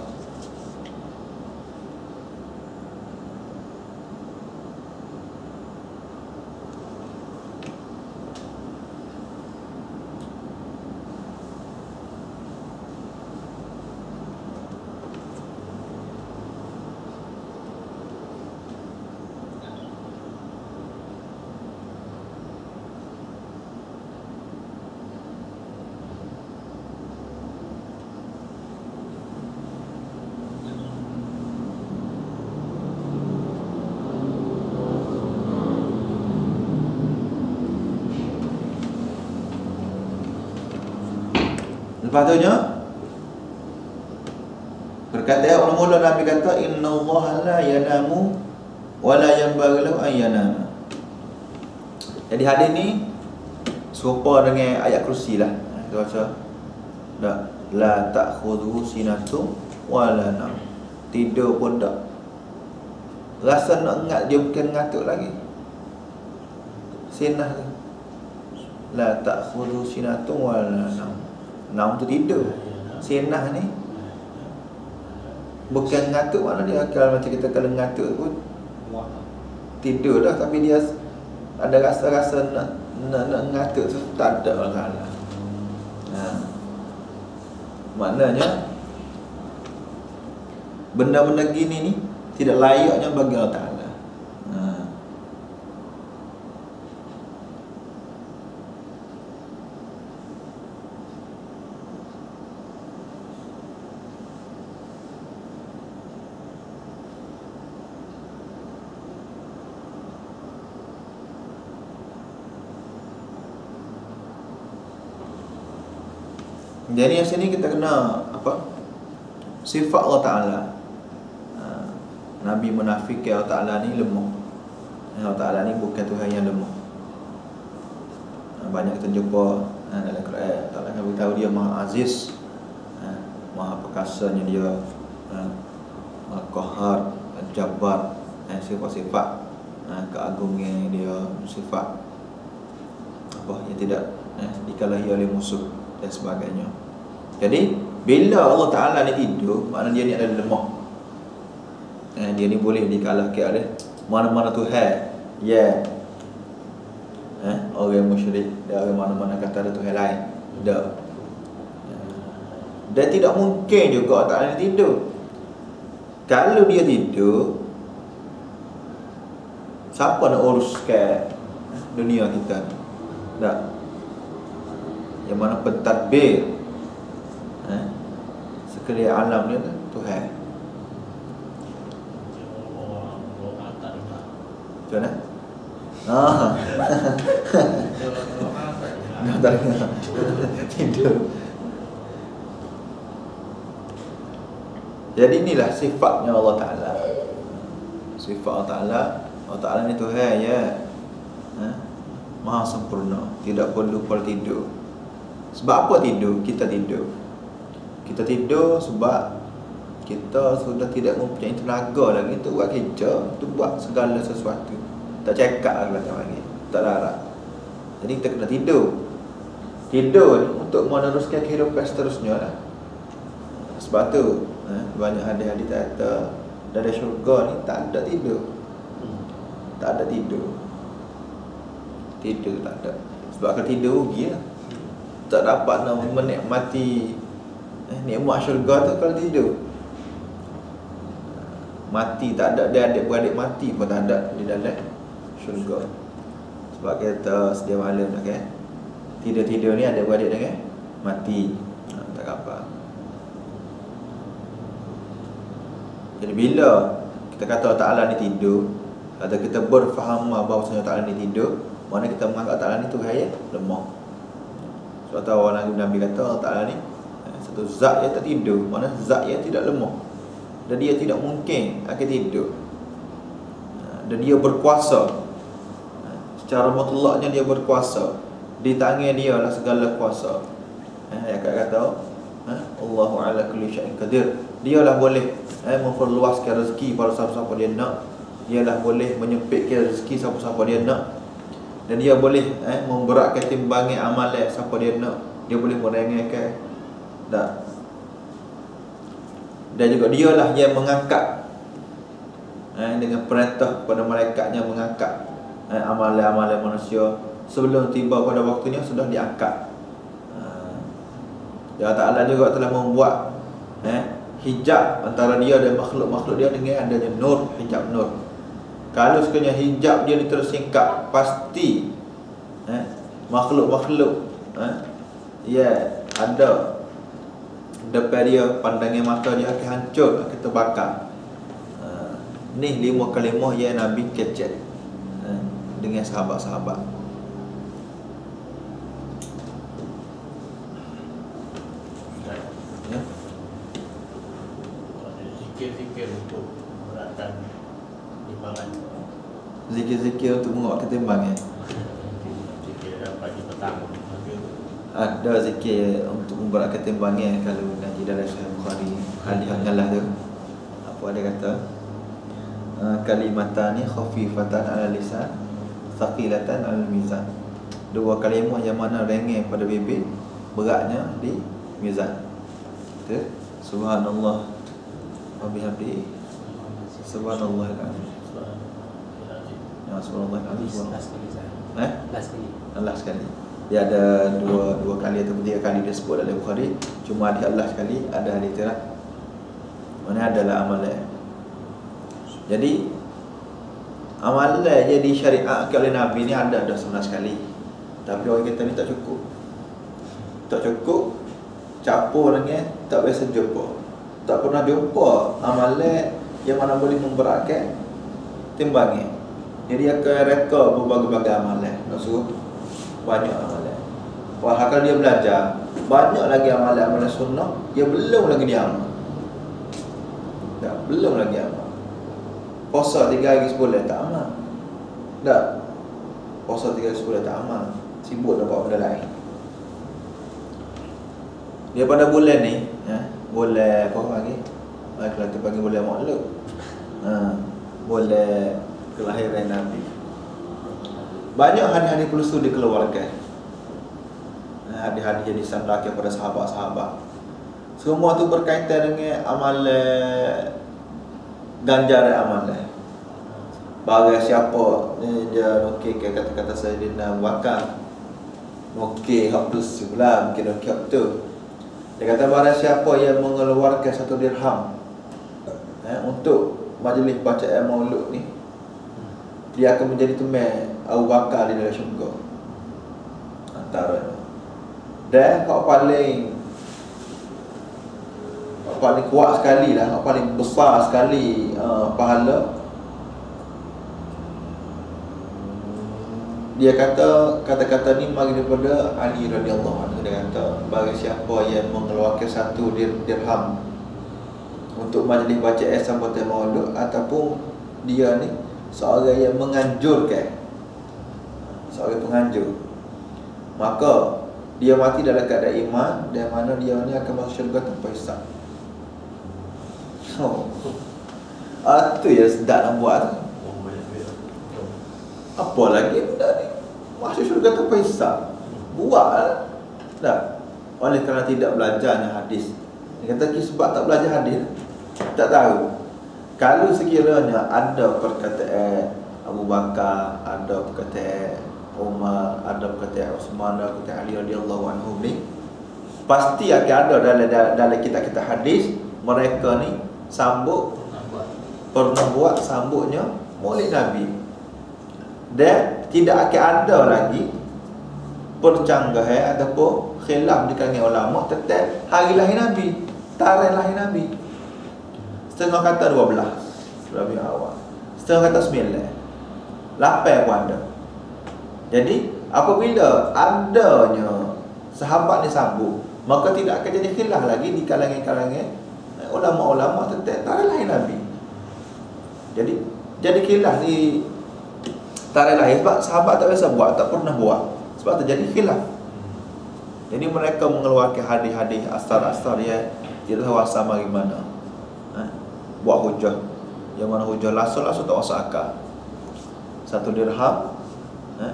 Sepatutnya berkata mula-mula Nabi kata innallaha la yanamu wa la yanbaghi lahu an yanama. Jadi hadis ni serupa dengan ayat kursi lah. Kita baca dak la ta'khudhu sinatu wa la nam. Tidur pun tak. Rasa nak ingat dia bukan ngantuk lagi. Sinah tu. la ta'khudhu sinatun wa la nawm. Naum tu tidur. Sinah ni bukan ngatuk mana dia akal. Macam kita kalau ngatuk pun tidur dah, tapi dia ada rasa-rasa nak, nak, nak ngatuk tu tak ada akal. Ha. Maknanya benda-benda gini ni tidak layaknya bagi Allah Ta'ala. Ha. Jadi yang sini kita kena apa? Sifat Allah Ta'ala. Nabi menafik Allah Ta'ala ni lemah. Allah Ta'ala ni bukan Tuhan yang lemah. Banyak kita jumpa dalam Quran, Ta'ala akan beritahu dia Maha Aziz, Maha Perkasanya dia, Maha Qahar, Jabbar. Sifat-sifat keagungan dia, sifat apa yang tidak dikalahi oleh musuh dan sebagainya. Jadi bila Allah Ta'ala ni tidur, maknanya dia ni ada lemah. Eh, dia ni boleh dikalahkan oleh mana-mana Tuhan. Ya. Yeah. Eh, orang musyrik dia orang mana-mana kata ada Tuhan lain. Dah. Dan tidak mungkin juga tak ada tidur. Kalau dia tidur, siapa nak uruskan dunia kita? Tak. Yang mana pentadbir eh sekalian alam ni Tuhan. Mana? Ah. Jadi inilah sifatnya Allah Ta'ala. Sifat Allah Ta'ala, Allah Ta'ala ni Tuhan ya. Ha? Maha sempurna, tidak perlu pula tidur. Sebab apa tidur? Kita tidur. Kita tidur sebab kita sudah tidak mempunyai tenaga lagi untuk buat kerja, untuk buat segala sesuatu. Tak cekak lah lagi, tak larat. Jadi kita kena tidur. Tidur untuk meneruskan kehidupan seterusnya lah. Sebab tu eh, banyak hadis-hadis kata dari syurga ni tak ada tidur. Tak ada tidur. Tidur tak ada. Sebab kalau tidur rugi lah. Tak dapat nak menikmati eh, nikmat syurga tu kalau tidur. Mati tak ada, dia adik-beradik mati pun tak ada di dalam syurga. Sebab kita sedia malam dah kan, tidur-tidur ni adik-beradik dah kan, mati ha, tak apa. Jadi bila kita kata Allah Ta'ala ni tidur, atau kita berfaham bahawa Allah Ta'ala ni tidur, mana kita menganggap Allah Ta'ala ni Tuhan ya lemah. Sebab tu orang Nabi kata Allah Ta'ala ni satu zat yang tak tidur, mana zat yang tidak lemah. Dan dia tidak mungkin akan tidur. Dan dia berkuasa. Secara mutlaknya dia berkuasa. Di tangan dia lah segala kuasa. Yang kat kata Allahu ala kulli syai'in qadir. Dia lah boleh memperluaskan rezeki pada siapa-siapa dia nak. Dia lah boleh menyempitkan rezeki siapa-siapa dia nak. Dan dia boleh memberatkan timbangan amalan siapa dia nak. Dia boleh merengaikan. Tak. Dan juga dialah yang mengangkat eh, dengan perintah kepada malaikatnya mengangkat eh, amalan-amalan manusia sebelum tiba pada waktunya sudah diangkat. Ya eh, Ta'ala juga telah membuat eh, hijab antara dia dan makhluk-makhluk dia dengan adanya nur, hijab nur. Kalau sekiranya hijab dia ditersingkap, pasti eh, makhluk-makhluk eh, ya yeah, ada depan dia, pandangan mata dia akan hancur, akan terbakar. uh, Ni lima kalimah yang Nabi kecek uh, dengan sahabat-sahabat. Ya. Zikir-zikir untuk beratkan timbangan. Zikir-zikir untuk menguatkan timbangan. Zikir pagi petang. Ada zikir untuk memberatkan timbangan kalau ngaji dalam Sahih Bukhari, hadis hangalah tu. Apa dia kata? Kalimatani khafifatani ala lisan, thaqilatan ala mizan. dua kalimah yang mana rengeh pada bibir, beratnya di mizan. Kita subhanallah wa bihamdi, subhanallah alazim. Ya subhanallah alazim. Eh? Last kali. Allah sekali. Dia ada dua dua kali atau tiga kali dia sebut dalam Bukhari, cuma di Allah sekali ada hadis tirat. Mana adalah amalan. Jadi amalan jadi syariat oleh Nabi ni ada dah sebelas kali. Tapi orang kita ni tak cukup. Tak cukup capur dengan tak biasa jumpa. Tak pernah jumpa amalan yang mana boleh memberatkan timbangnya. Jadi akan reka berbagai-bagai amalan. Tak suruh banyak amalan. Wah, kalau dia belajar banyak lagi amalan-amalan sunnah yang belum lagi dia amal. Tak, belum lagi amal. Puasa tiga hari sebulan tak amal. Tak. Puasa tiga hari sebulan tak amal. Sibuk dapat benda lain. Dia pada bulan ni, ya, bulan apa panggil? Ah, Kelantan panggil bulan Maulud. Ha, bulan kelahiran Nabi. Banyak hadis-hadis palsu dikeluarkan. Hadis-hadis yang disandarkan kepada sahabat-sahabat. Semua tu berkaitan dengan amalan, ganjaran amalan. Bagai siapa dia nukik okay, kata-kata saya dia nak bakar nukik okay, hak tu sebelah, mungkin nukik okay, hak tu. Dia kata bagai siapa yang mengeluarkan satu dirham eh, untuk majlis bacaan maulud ni, dia akan menjadi teman Abu Bakar di dalam syurga. Antara dan hak paling paling kuat sekali lah, paling besar sekali uh, pahala. Dia kata kata-kata ni mari daripada Ali radhiyallahu anhu. Dia kata bagi siapa yang mengeluarkan satu dirham untuk majlis bacaan sambutan maulud ataupun dia ni seorang yang menganjurkan, seorang penganjur, maka dia mati dalam keadaan iman dan mana dia ni akan masuk syurga tanpa hisab. Oh. Ah, tu yang sedap nak buat tu. Apa lagi benda ni? Masuk syurga tanpa hisab. Buat lah. Dah. Oleh kerana tidak belajarnya hadis. Dia kata sebab tak belajar hadis, tak tahu. Kalau sekiranya ada perkataan Abu Bakar, ada perkataan Umar, ada perkataan Uthman, ada perkataan Ali radhiyallahu anhum ni, pasti akan ada dalam dalam kitab-kitab hadis. Mereka ni sambut pernah buat sambutnya Maulid Nabi. Dan tidak akan ada lagi percanggahan ataupun khilaf di kalangan ulama tentang hari lahir Nabi, tarikh lahir Nabi. Setengah kata dua belas Rabiul Awal, setengah kata sembilan, lapan pun ada. Jadi apabila adanya sahabat ni sambut, maka tidak akan jadi khilaf lagi di kalangan-kalangan ulama-ulama tentang tarikh lahir Nabi. Jadi jadi khilaf di tarikh lahir sebab sahabat tak biasa buat, tak pernah buat. Sebab terjadi khilaf. Jadi mereka mengeluarkan hadis-hadis asar-asar yang tidak tahu asal dari mana. Ha? Buat hujah. Yang mana hujah langsung-langsung tak masuk akal. Satu dirham, ha?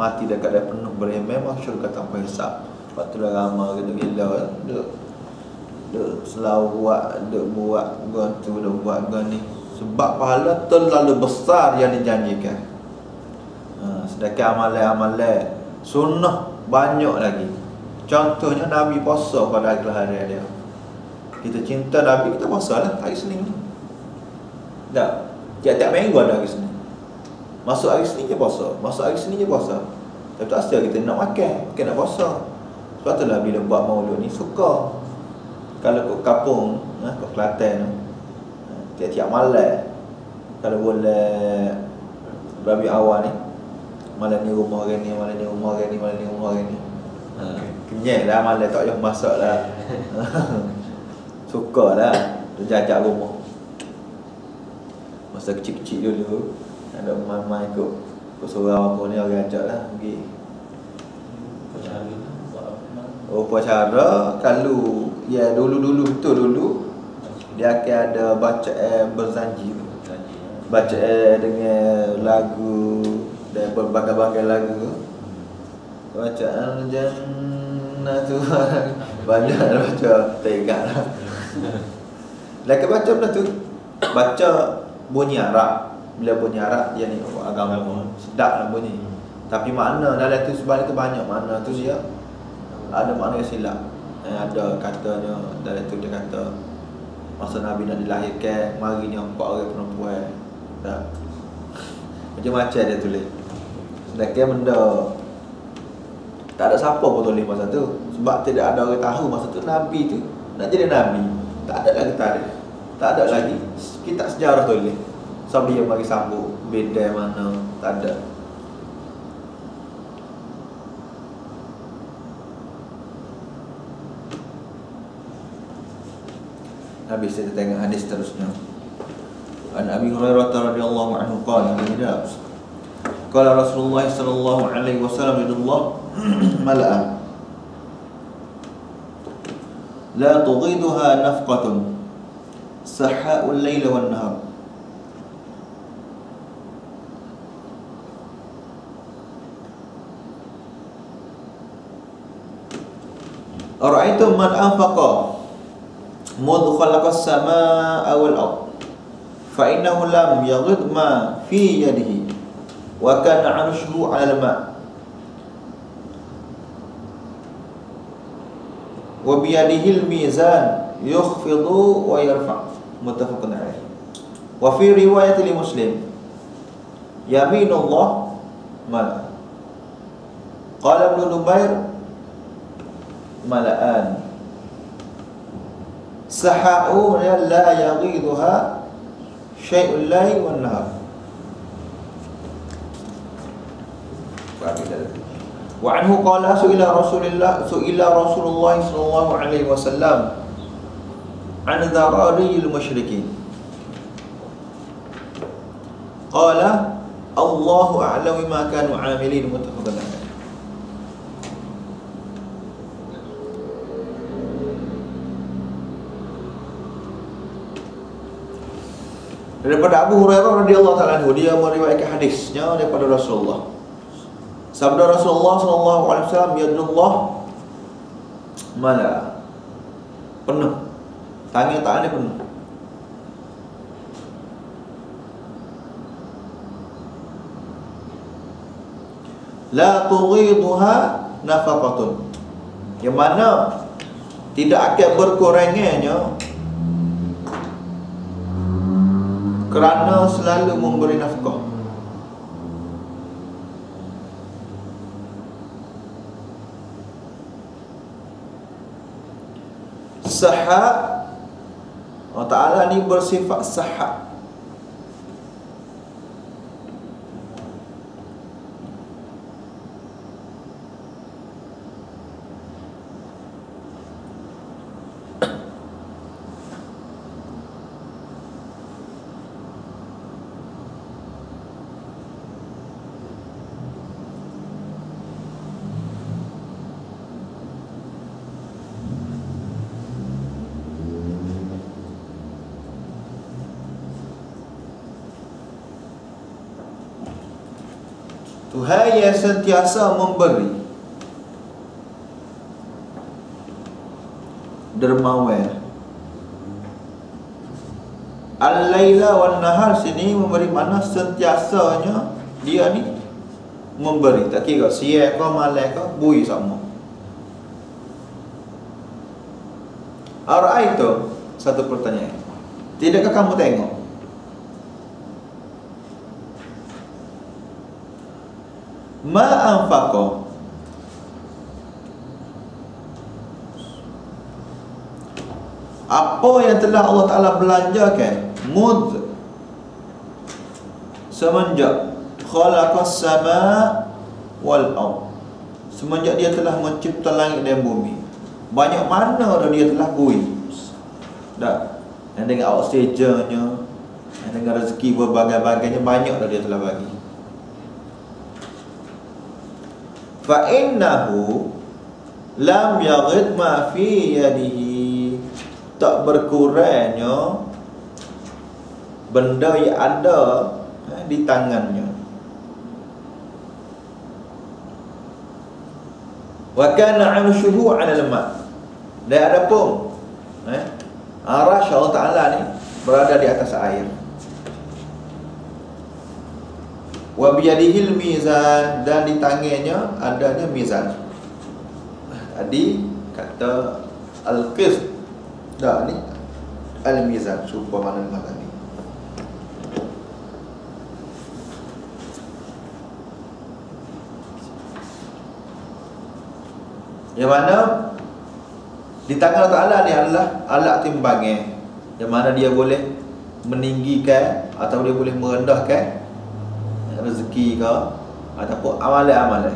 Mati dekat dia penuh beriman, masuk syurga tanpa hisab. Lepas tu lah ramai gila-gila duduk. Duk selalu buat, duk buat gantu, duk buat gani. Sebab pahala terlalu besar yang dijanjikan. ha, Sedangkan amalan-amalan sunnah banyak lagi. Contohnya Nabi puasa pada hari lahir dia. Kita cinta Nabi, kita puasa lah hari Senin ni. Tak, tiap-tiap minggu ada hari Senin. Masuk hari Senin je puasa, masuk hari Senin je puasa. Tapi tak setia kita nak makan, kita nak puasa. Sebab tu lah bila buat maulud ni suka. Kalau kat kampung, eh, kat Kelantan, eh, tiap-tiap malam kalau boleh Rabiul Awal ni, malam ni rumah orang ni, malam ni rumah orang ni, malam ni rumah orang ni, ha, kenyang lah malam, tak payah masak lah. Suka lah jajak rumah. Masa kecil-kecil dulu ada main-main kot, kot sorang aku ni orang ajak lah pergi. Oh, upacara kalau ya dulu-dulu betul dulu dia akan ada bacaan berzanji tu. Bacaan dengan lagu dan berbagai-bagai lagu. wajah jannatu banyak baca tegak lah. Lagi baca pula tu baca bunyi Arab. Bila bunyi Arab dia ni agama sedap lah bunyi. Tapi makna dalam tu sebab tu banyak makna tu dia. Ada makna yang silap. Ada katanya dalam tu dia kata masa Nabi nak dilahirkan mari ni empat orang perempuan. Tak. Macam-macam dia tulis. Sedangkan benda tak ada siapa pun tulis masa tu. Sebab tidak ada orang tahu masa tu Nabi tu nak jadi Nabi. Tak ada lagi tarikh. Tak ada lagi kitab sejarah tulis. Sebab dia bagi sambung beda mana. Tak ada. Habis kita tengok hadis seterusnya. An Abi Hurairah radhiyallahu anhu qala qala Rasulullah sallallahu alaihi wasallam Allah mala'a لا تغيضها نفقة سحاء الليل والنهار أرأيتم من أنفق منذ خلق السماء والأرض فإنه لم يغض ما في يده وكان عرشه على الماء wa biyadihil mizan yukhfidu wa yarfa' muttafaqun alaih. Wa fi riwayat li Muslim yaminullah mal qala Ibn Nubair mala'an sahau la yaghiduha syai'ul lail wan nahar wa anhu qala su'ila rasulillah su'ila rasulullah sallallahu alaihi wasallam an dhararil musyrikin qala Allahu a'lamu bima kanu 'amilin muttafaqun alaih. Daripada Abu Hurairah radhiyallahu ta'ala anhu, dia meriwayatkan hadisnya daripada Rasulullah. Sabda Rasulullah sallallahu alaihi wasallam, yadullah mala, penuh tangan tangan dia penuh. La tughiduha nafaqatun, yang mana tidak akan berkurangannya kerana selalu memberi nafkah. Sahak, Allah Ta'ala ni bersifat sahak. Tuhan yang sentiasa memberi dermawan. Al-laila wan nahar sini memberi mana sentiasanya dia ni memberi. Tak kira siang ke malam ke, bui sama. Ara'aitu, satu pertanyaan. Tidakkah kamu tengok? Ma'anfaqo apa yang telah Allah Ta'ala belanjakan mud semenjak khalaqas sama wal ardh, semenjak dia telah mencipta langit dan bumi. Banyak mana dah dia telah bui. Dah dan dengan oksigennya, dengan rezeki berbagai-bagainya, banyak dah dia telah bagi. Fa innahu lam yaghid ma fi yadihi, tak berkurangnya benda yang ada di tangannya. Wa kana 'arshuhu 'alal ma'. Dan ada pun eh Arasy Allah Taala ni berada di atas air. Wa biyadihil mizan, dan di tangannya adanya mizan. Tadi kata al-qisth dah ni al-mizan serupa mana dengan tadi. Yang mana di tangan Allah Taala ni adalah alat timbangan yang mana dia boleh meninggikan atau dia boleh merendahkan rezeki ke ataupun amalan-amalan.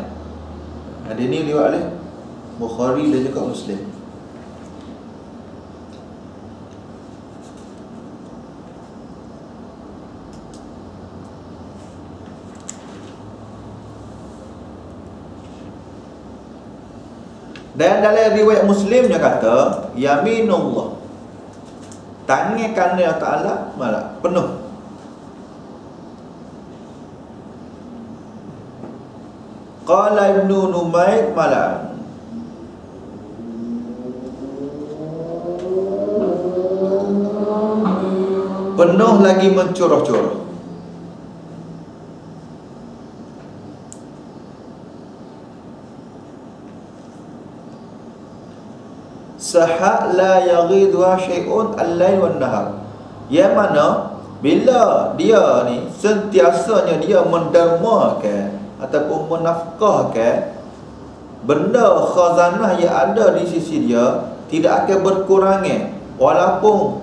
Hadis ni riwayat oleh Bukhari dan juga Muslim. Dan dalam riwayat Muslimnya kata, yaminullah, tangan kanan Allah Taala malah penuh. Qala Ibnu Numair malah. Penuh lagi mencurah-curah. Sahak la yaghidwa syai'un al-lail wan nahar. Yang mana bila dia ni sentiasanya dia mendermakan ataupun menafkahkan benda khazanah yang ada di sisi dia, tidak akan berkurangan walaupun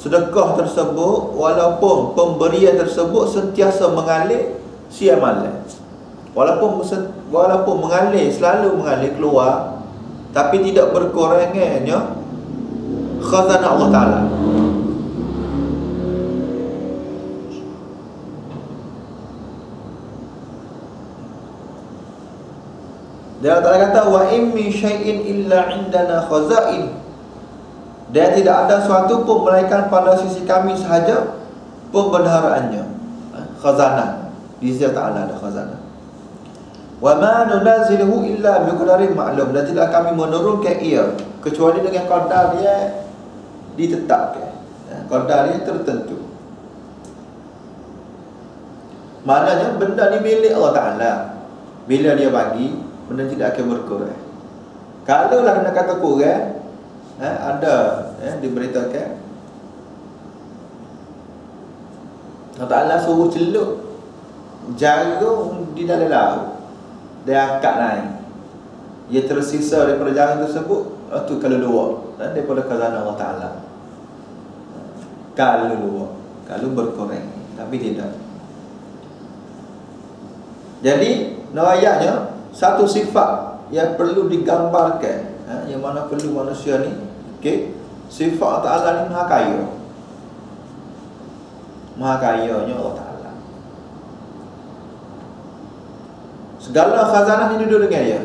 sedekah tersebut, walaupun pemberian tersebut sentiasa mengalir siang malam, walaupun walaupun mengalir, selalu mengalir keluar, tapi tidak berkurangannya khazanah Allah Ta'ala. Dia tak kata wa immi syai'in illa indana khazain. Dia tidak ada suatu pun melainkan pada sisi kami sahaja pembendaharaannya. Khazanah. Di sisi Ta'ala ada khazanah. Wa ma nunazziluhu illa bi qadarin ma'lum. Dan tidak kami menurunkan ia kecuali dengan qadar dia ditetapkan. Qadar dia tertentu. Maknanya benda ni milik Allah Ta'ala. Bila dia bagi, benda tidak akan berkurang. Kalau lah nak kata kurang, eh, ada eh, diberitakan Allah Ta'ala suruh celup jarum di dalam laut, dia angkat naik. Ia tersisa daripada jarum tersebut, itu kalau luar eh, daripada khazanah Allah Ta'ala. Kalau luar, kalau berkurang, tapi tidak. Jadi nurayahnya satu sifat yang perlu digambarkan, ha, yang mana perlu manusia ni, okay? Sifat Ta'ala ni maha kaya. Maha kayanya Allah Ta'ala. Segala khazanah ni duduk dengan dia.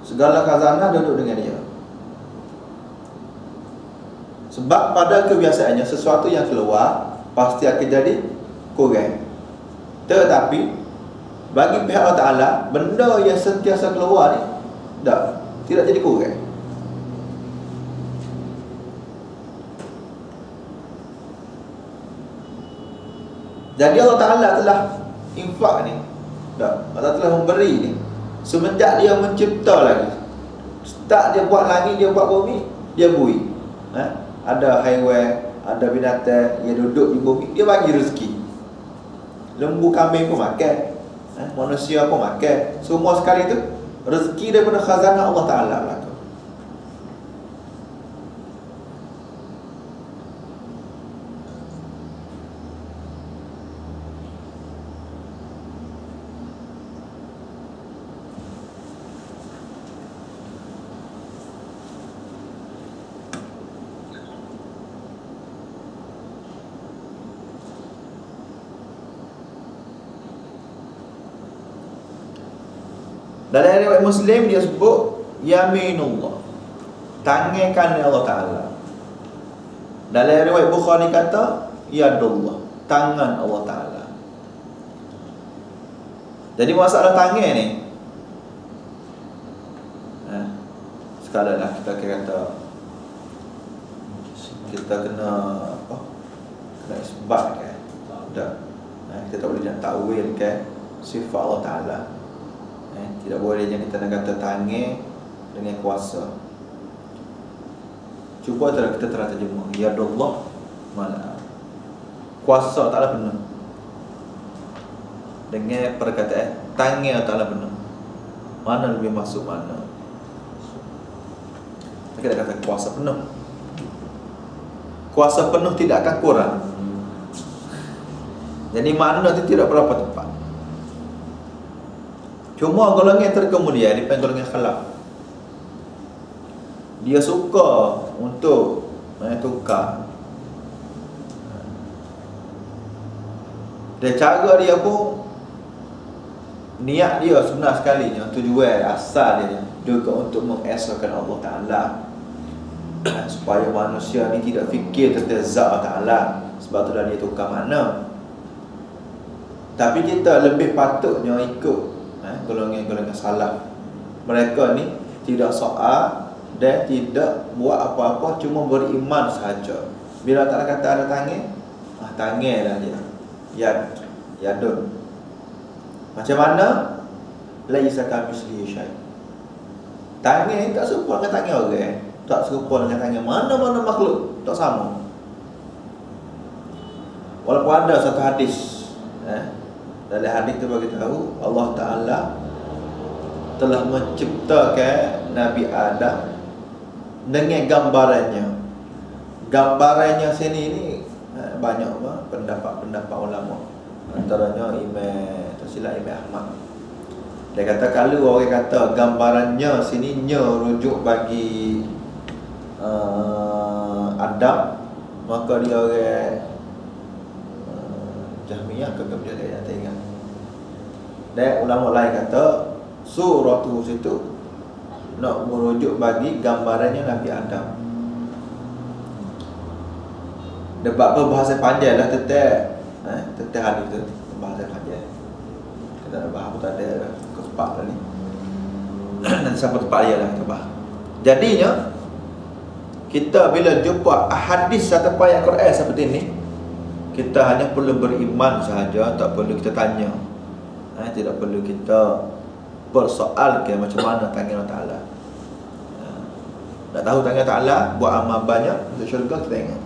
Segala khazanah duduk dengan dia. Sebab pada kebiasaannya sesuatu yang keluar pasti akan jadi kurang. Tetapi bagi pihak Allah Ta'ala, benda yang sentiasa keluar ni dah, tidak jadi kurang. Jadi Allah Ta'ala telah infak ni dah, Allah telah memberi ni semenjak dia mencipta lagi. Start dia buat langit, dia buat bumi, dia bui ha? Ada haiwan, ada binatang yang duduk di bumi, dia bagi rezeki. Lembu kambing pun makan, Eh, manusia pun makan. Semua sekali tu rezeki daripada khazanah Allah Ta'ala lah. Dalam riwayat Muslim dia sebut yaminullah, tangan kanan Allah Ta'ala. Dalam riwayat Bukhari kata yadullah, tangan Allah Ta'ala. Jadi masalah tangan ni sekalilah kita kata kita kena apa? Kena isbat ke? Tak. Nah, kita tak boleh nak takwil ke sifat Allah Taala. Eh, tidak boleh yang kita nak kata tangan dengan kuasa. Cuba kita terang terjemah. Ya Allah mana? Kuasa Taala benar. Dengan perkataan tangan Taala benar. Mana lebih masuk mana? Kita kata kuasa penuh. Kuasa penuh tidak akan kurang. Jadi makna itu tidak berapa tepat. Cuma golongan yang terkemudian dipanggil golongan khalaf. Dia suka untuk eh, tukar. Dia cara dia pun niat dia sebenar sekalinya, tujuan asal dia juga untuk mengesahkan Allah Ta'ala, supaya manusia ni tidak fikir tentang zat Ta'ala. Sebab itulah dia tukar makna. Tapi kita lebih patutnya ikut eh, golongan-golongan salaf. Mereka ni tidak soal dan tidak buat apa-apa, cuma beriman sahaja. Bila Ta'ala kata ada tangan, ah, tangan lah dia. Yad, yadun. Macam mana? Laisa kamislihi syai'. Tangan ni tak serupa dengan tangan orang. Tak serupa dengan tangan mana-mana makhluk. Tak sama. Walaupun ada satu hadis eh? Dalam hadis tu bagi tahu Allah Ta'ala telah menciptakan Nabi Adam dengan gambarannya. Gambarannya sini ni eh, banyak pendapat-pendapat ulama. Antaranya Imam Tersilah Imam Ahmad. Dia kata kalau orang kata gambarannya sini nya rujuk bagi uh, Adam, maka dia orang uh, Jahmiyah ke kemudian dia tak ingat. Dan ulama lain kata surah tu situ nak merujuk bagi gambarannya Nabi Adam. Debat perbahasan panjang lah tentang eh tentang hal itu, perbahasan panjang. Kita nak bahas tak ada tepat tadi. Dan sampai tepat dia lah tepat. Jadinya kita bila jumpa hadis atau ayat Quran seperti ini, kita hanya perlu beriman sahaja, tak perlu kita tanya. Eh, tidak perlu kita bersoalkan macam mana tangan Allah Taala. Tak tahu tangan Allah Taala buat amal banyak untuk syurga kita ingat.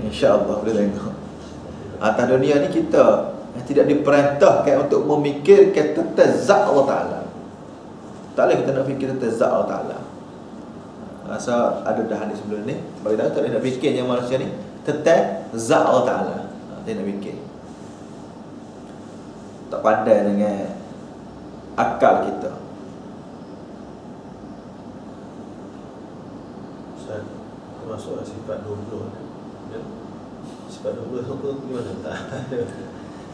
Insya-Allah boleh tengok. Atas dunia ni kita tidak diperintahkan untuk memikirkan tentang zat Allah Ta'ala. Tak boleh kita nak fikir tentang zat Allah Ta'ala. Rasa ada dah hadis sebelum ni bagi tahu tak boleh nak fikir yang manusia ni tentang zat Allah Ta'ala. Dia nak fikir tak pandai dengan akal kita. Ustaz, masuk sifat dua puluh. Sifat dua puluh apa gimana tak?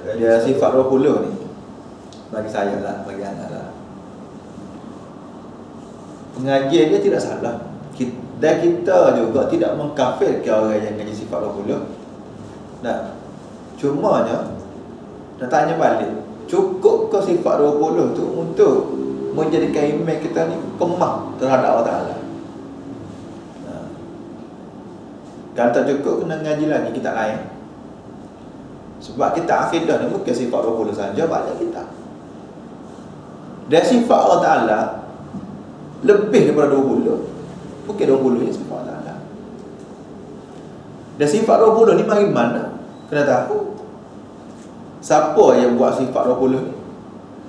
Dia sifat dua puluh ni bagi saya lah, bagi anak lah. Pengajian dia tidak salah. Dan kita juga tidak mengkafirkan orang yang ngaji sifat dua puluh. Nah, cuma je nak tanya balik, cukup ke sifat dua puluh tu untuk menjadikan iman kita ni kemah terhadap Allah Ta'ala? Nah, kalau tak cukup kena ngaji lagi kita lain. Sebab kita akidah ni bukan sifat dua puluh saja, banyak kita. Dan sifat Allah Ta'ala lebih daripada dua puluh. Bukan dua puluh ni sifat Allah Ta'ala. Dan sifat dua puluh ni mari mana? Kena tahu siapa yang buat sifat dua puluh ni,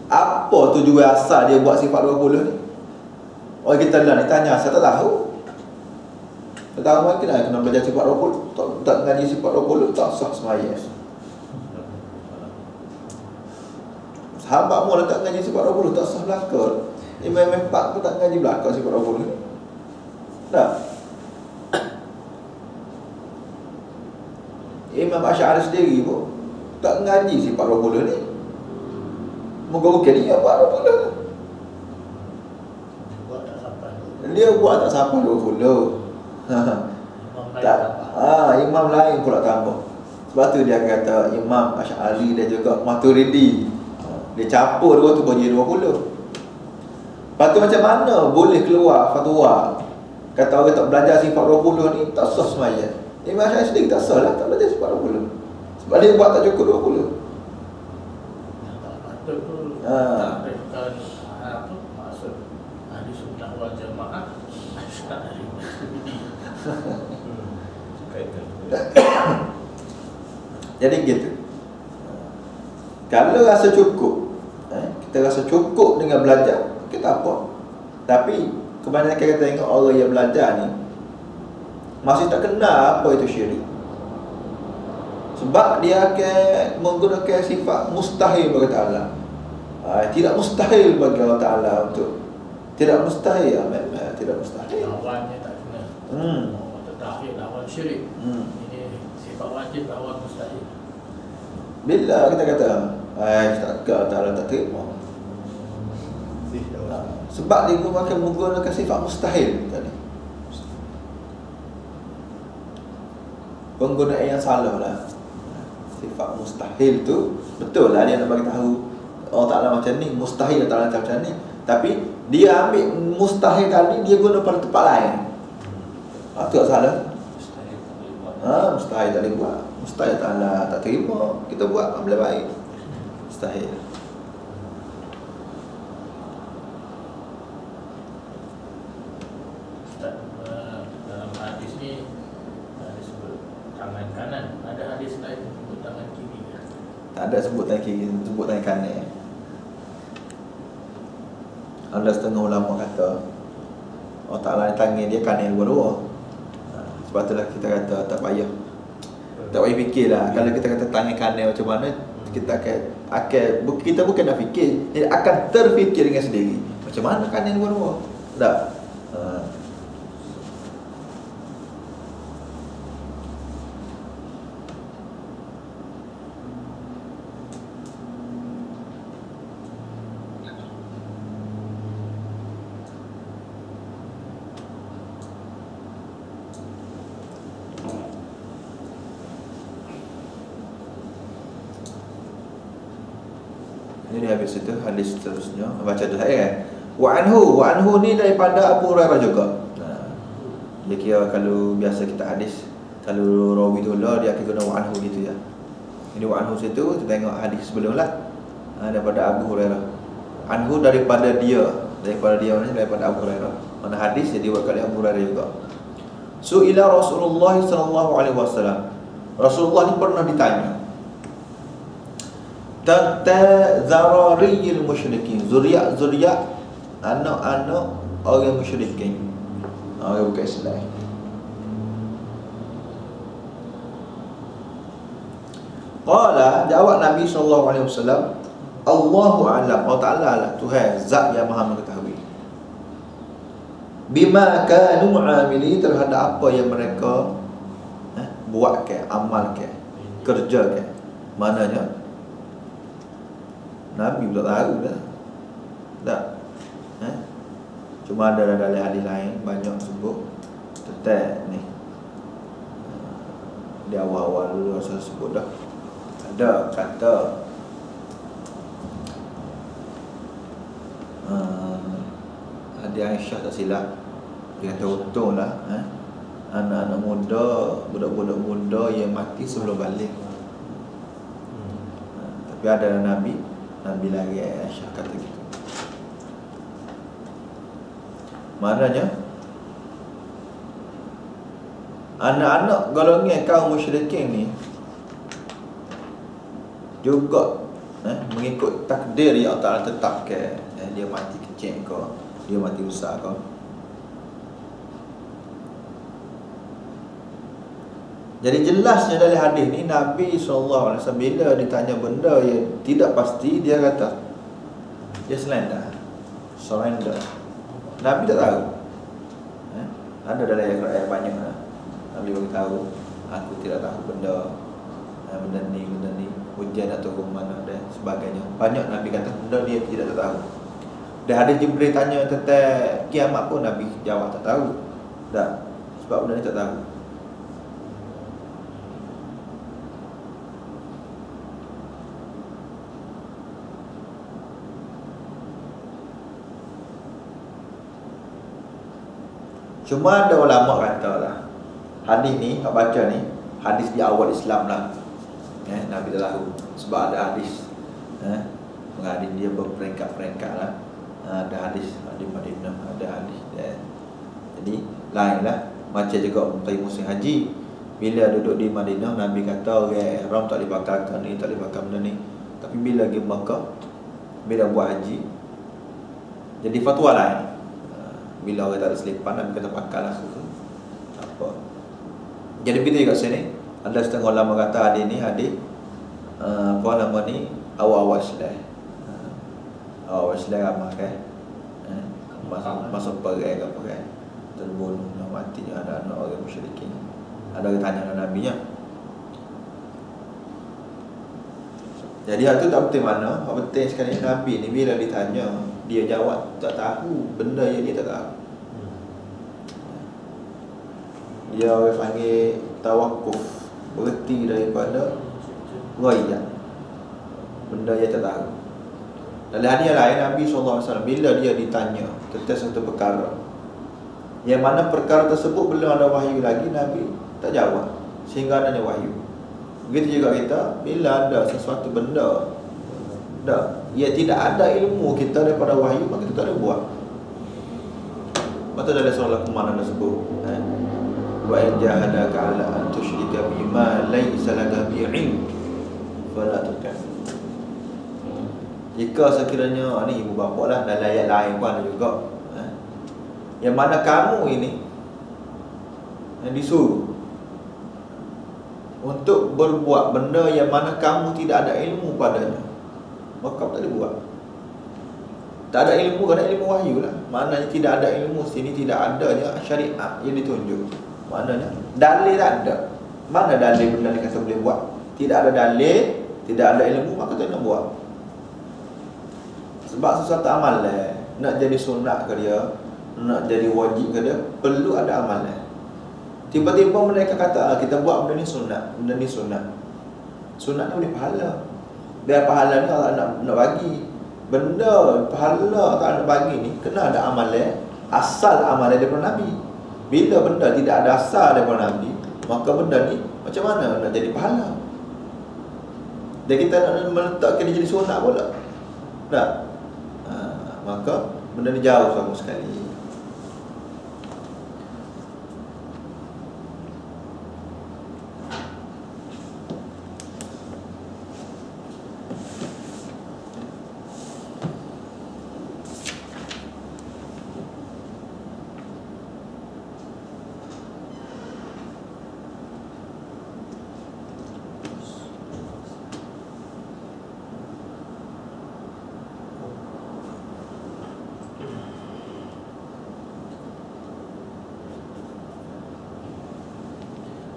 apa tujuan asal dia buat sifat dua puluh ni. Orang kita lah ni tanya, saya tak tahu. Tak tahu kena, kena belajar sifat dua puluh. Tak, tak ngaji sifat dua puluh, tak sah semaya. Sahabat mula tak ngaji sifat dua puluh, tak sah belakang. Imam-imam pak pun tak ngaji belakang sifat dua puluh. Tak. Imam Asy'ari sendiri pun tak ngaji sifat dua puluh ni. Moga-moga dia buat dua puluh. Dia buat tak sampai dua puluh. Tak. Ah, imam lain pula tambah. Sebab tu dia kata Imam Asy'ari dan juga Maturidi dia campur dua tu boleh dua puluh. Lepas tu macam mana boleh keluar fatwa kata orang tak belajar sifat dua puluh ni tak sah sembahyang? Imam Asy'ari sendiri tak sah lah, tak belajar sifat dua puluh. Sebab dia buat tak cukup dua puluh. Haa, jadi gitu. Kalau rasa cukup, eh, kita rasa cukup dengan belajar, kita apa? Tapi kebanyakan kita tengok orang yang belajar ni masih tak kenal apa itu syirik. Sebab dia akan menggunakan sifat mustahil bagi Allah. Ha, tidak mustahil bagi Allah Ta'ala untuk, tidak mustahil amat, tidak mustahil. Awalnya tak kena. Hmm. Tetapi awal syirik. Hmm. Ini sifat wajib awal mustahil. Bila kita kata, eh, takkan Ta'ala tak terima. Sebab dia akan menggunakan sifat mustahil tadi. Penggunaan yang salah lah. Sifat mustahil tu, betul lah dia nak bagi tahu Allah Ta'ala macam ni, mustahil Allah Ta'ala macam ni. Tapi dia ambil mustahil tadi, dia guna pada tempat lain. Ah, tu tak salah. Ha, mustahil tak boleh buat. Mustahil Ta'ala tak terima, kita buat ambil baik. Mustahil. Dalam hadis ni ada sebut tangan kanan. Ada hadis lain sebut tangan kiri? Tak ada sebut tangan kiri, sebut tangan kanan. Ada setengah ulama kata Allah Ta'ala tangan dia kanan dua-dua. Sebab itulah kita kata tak payah, tak payah fikirlah. Kalau kita kata tangan kanan macam mana, kita akan, akan kita bukan nak fikir, dia akan terfikir dengan sendiri. Macam mana kanan dua-dua? Tak. Ha. Habis itu hadis seterusnya baca tu saya kan. Wa anhu, wa anhu ni daripada Abu Hurairah juga. Nah, dia kira kalau biasa kita hadis kalau rawi dulu dia akan guna wa anhu gitu ya. Ini wa anhu situ kita tengok hadis sebelumlah. Ha, daripada Abu Hurairah. Anhu daripada dia, daripada dia ni daripada Abu Hurairah. Mana hadis jadi buat kali Abu Hurairah juga. Su'ila Rasulullah sallallahu alaihi wasallam. Rasulullah ni pernah ditanya tentang zarariyil musyrikin, zuriat-zuriat anak-anak orang musyrikin, orang bukan Islam. Qala, jawab Nabi sallallahu alaihi wasallam, Allahu a'lam, Allah Ta'ala lah Tuhan zat yang Maha Mengetahui. Bima kanu amili, terhadap apa yang mereka eh, buat ke, amal ke, kerja ke. Mananya Nabi pula tahu dah. Tak. Eh? Cuma ada dalil hadis lain banyak sebut tentang ni. Di awal-awal dulu asal sebut dah. Ada kata hmm, ada Aisyah tak silap. Dia kata untunglah eh? anak-anak muda, budak-budak muda yang mati sebelum balik. Hmm. Tapi ada Nabi Nabi lagi Aisyah kata gitu. Maknanya anak-anak golongan kaum musyrikin ni juga eh, mengikut takdir yang Allah Ta'ala tetapkan. Eh, dia mati kecil ke, dia mati besar ke. Jadi jelasnya dari hadis ni Nabi sallallahu alaihi wasallam bila ditanya benda yang tidak pasti dia kata dia selendar, surrender. Nabi tak tahu. Eh? Ada dalam ayat-ayat banyak lah. Nabi bagi tahu, aku tidak tahu benda eh, benda ni, benda ni hujan atau mana dan sebagainya. Banyak Nabi kata benda dia tidak tahu. Dan ada Jibril tanya tentang kiamat pun Nabi jawab tak tahu. Tak. Sebab benda ni tak tahu. Cuma ada ulama kata lah, hadis ni, nak baca ni, hadis di awal Islam lah, eh, Nabi dah lahu. Sebab ada hadis eh, menghadis dia berperingkat-peringkat lah. Ada hadis di Madinah, ada hadis eh. Jadi lain lah. Macam juga untuk musim haji, bila duduk di Madinah, Nabi kata orang okay, ihram tak boleh bakar ni, tak boleh bakar benda ni. Tapi bila pergi Mekah, bila buat haji, jadi fatwa lain. Bila orang tak ada selipan, Nabi kata pakarlah tak apa. Jadi begitu juga sini. Ada setengah ulama kata hadis ni hadis uh, apa nama ni, awal-awal Islam, awal-awal Islam ramah kan, eh? Masa, masa perai ke perai terbunuh, mati, ada anak orang musyrikin. Ada orang tanya dengan Nabi nya. Jadi itu tak penting mana, penting sekali Nabi ni bila ditanya, dia jawab tak tahu, benda yang dia tak tahu. Dia orang panggil tawakuf, berhenti daripada ghaib, benda yang tak tahu. Dalam hadis lain Nabi sallallahu alaihi wasallam bila dia ditanya tentang satu perkara, yang mana perkara tersebut belum ada wahyu lagi, Nabi tak jawab sehingga adanya wahyu. Begitu juga kita bila ada sesuatu benda dah, ia tidak ada ilmu kita daripada wahyu, maka kita tak ada buat. Maka dalam surah Al-Qur'an ada sebut, wa in jahadaka ala an tusyrika bima laysa laka bihi ilm fala tuṭi'hum. Jika sekiranya ni ibu bapa lah, dalam ayat lain pun ada juga, eh? Yang mana kamu ini yang disuruh untuk berbuat benda yang mana kamu tidak ada ilmu padanya, maka tak ada buat. Tak ada ilmu, tak ada ilmu wahyu lah. Maknanya tidak ada ilmu, sini tidak adanya syariat yang ditunjuk. Maknanya dalil tak ada. Mana dalil benda ni kata boleh buat? Tidak ada dalil, tidak ada ilmu, maka tak nak buat. Sebab sesuatu amalan eh, nak jadi sunat ke dia, nak jadi wajib ke dia, perlu ada amalan eh. Tiba-tiba mereka kata, ah, kita buat benda ni sunat, benda ni sunat. Sunat ni boleh pahala. Biar pahala ni Allah nak, nak bagi. Benda pahala tak nak bagi ni kena ada amalan, asal amalan daripada Nabi. Bila benda tidak ada asal daripada Nabi, maka benda ni macam mana nak jadi pahala? Dan kita nak meletakkan dia jadi sunat pula, tak? Ha, maka benda ni jauh sama sekali.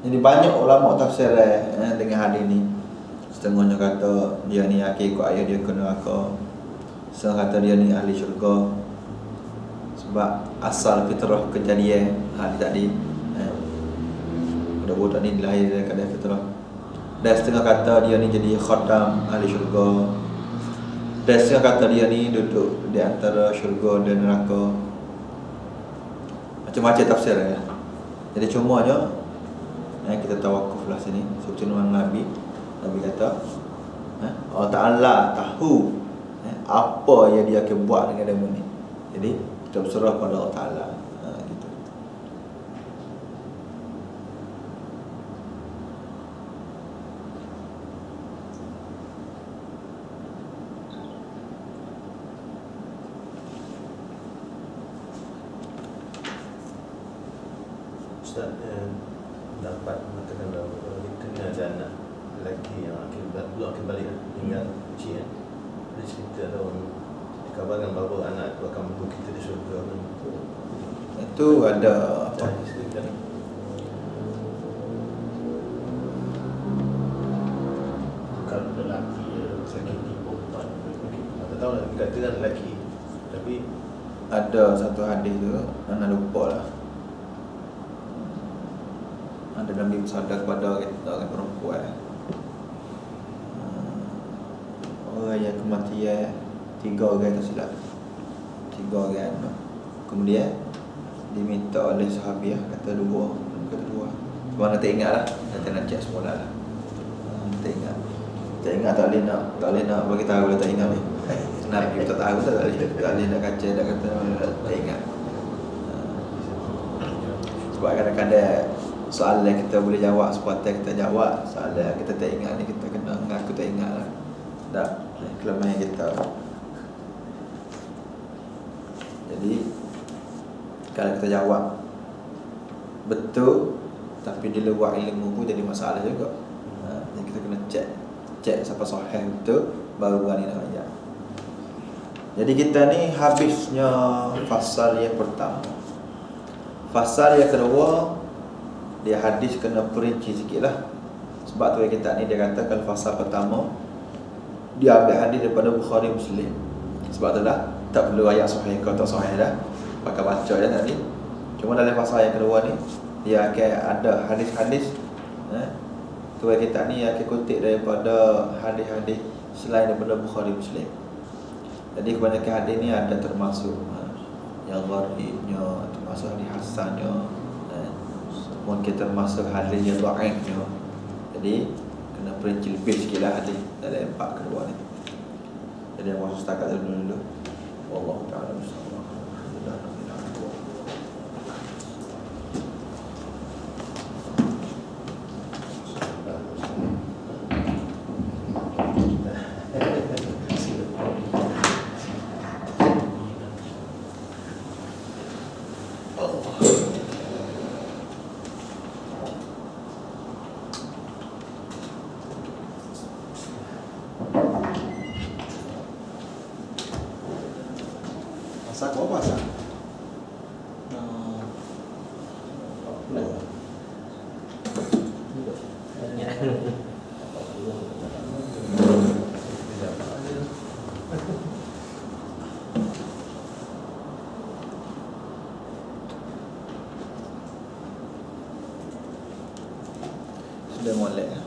Jadi banyak ulama tafsir eh, dengan hadis ni. Setengahnya kata dia ni akik ikut ayat dia kena neraka. Setengah kata dia ni ahli syurga. Sebab asal fitrah kejadian hadis tadi, eh, budak-budak ni dilahir dari keadaan fitrah. Dan setengah kata dia ni jadi khatam ahli syurga. Dan setengah kata dia ni duduk di antara syurga dan neraka. Macam-macam tafsir eh. Jadi cuma je eh, kita tawakuflah sini. Seperti nama Nabi, Nabi kata eh, Allah Ta'ala tahu eh, apa yang dia akan buat dengan demo ni. Jadi kita berserah pada Allah Ta'ala. eh, gitu. Ustaz, eh, dapat mengatakan bahawa kalau kita ni ada anak lelaki yang akan belum akan balik hingga kecil, dia cerita ada orang dikabarkan bahawa anak itu akan menunggu kita di syurga. Itu ada apa? Kalau lelaki sakit di perempuan, tak tahu lah, dikatakan lelaki. Tapi ada satu hadis tu, anak lupa lah, ada Nabi bersabda kepada orang perempuan, orang yang kematian tiga orang tersilap, tiga orang. Kemudian diminta oleh sahabiah, kata dua, kata dua. Cuma nak ingat lah, nanti nak cek semula lah. Nanti ingat, tak ingat tak boleh nak, tak boleh nak bagi tahu tak ingat ni. Nabi tak tahu tak boleh, tak boleh nak kacau, nak kata tak ingat. Sebab kadang-kadang soalan kita boleh jawab, sepatutnya kita jawab. Soalan kita tak ingat ni, kita kena mengaku tak ingat lah. Tak, kelemahan kita. Jadi kalau kita jawab betul tapi di luar ilmu pun jadi masalah juga. Ha, jadi kita kena cek, cek siapa sahih betul baru berani nak ajak. Jadi kita ni habisnya fasal yang pertama. Fasal yang kedua dia hadis kena perinci sikitlah. Sebab tu yang kita ni dia kata kalau fasal pertama dia ambil hadis daripada Bukhari Muslim. Sebab tu dah tak perlu ayat sahih kau tak sahih dah. Pakai baca je tadi. Cuma dalam pasal yang kedua ni dia akan ada hadis-hadis eh, tu yang kita ni akan kutip daripada hadis-hadis selain daripada Bukhari Muslim. Jadi kebanyakan hadis ni ada termasuk eh, yang gharibnya, termasuk hadis hasannya eh, mungkin termasuk hadis yang dhaifnya. Jadi kena perinci lebih sikit lah hadis dalam empat kedua ni. Jadi yang maksud setakat dulu-dulu. Wallahu ta'ala musta'an. Sudah molek.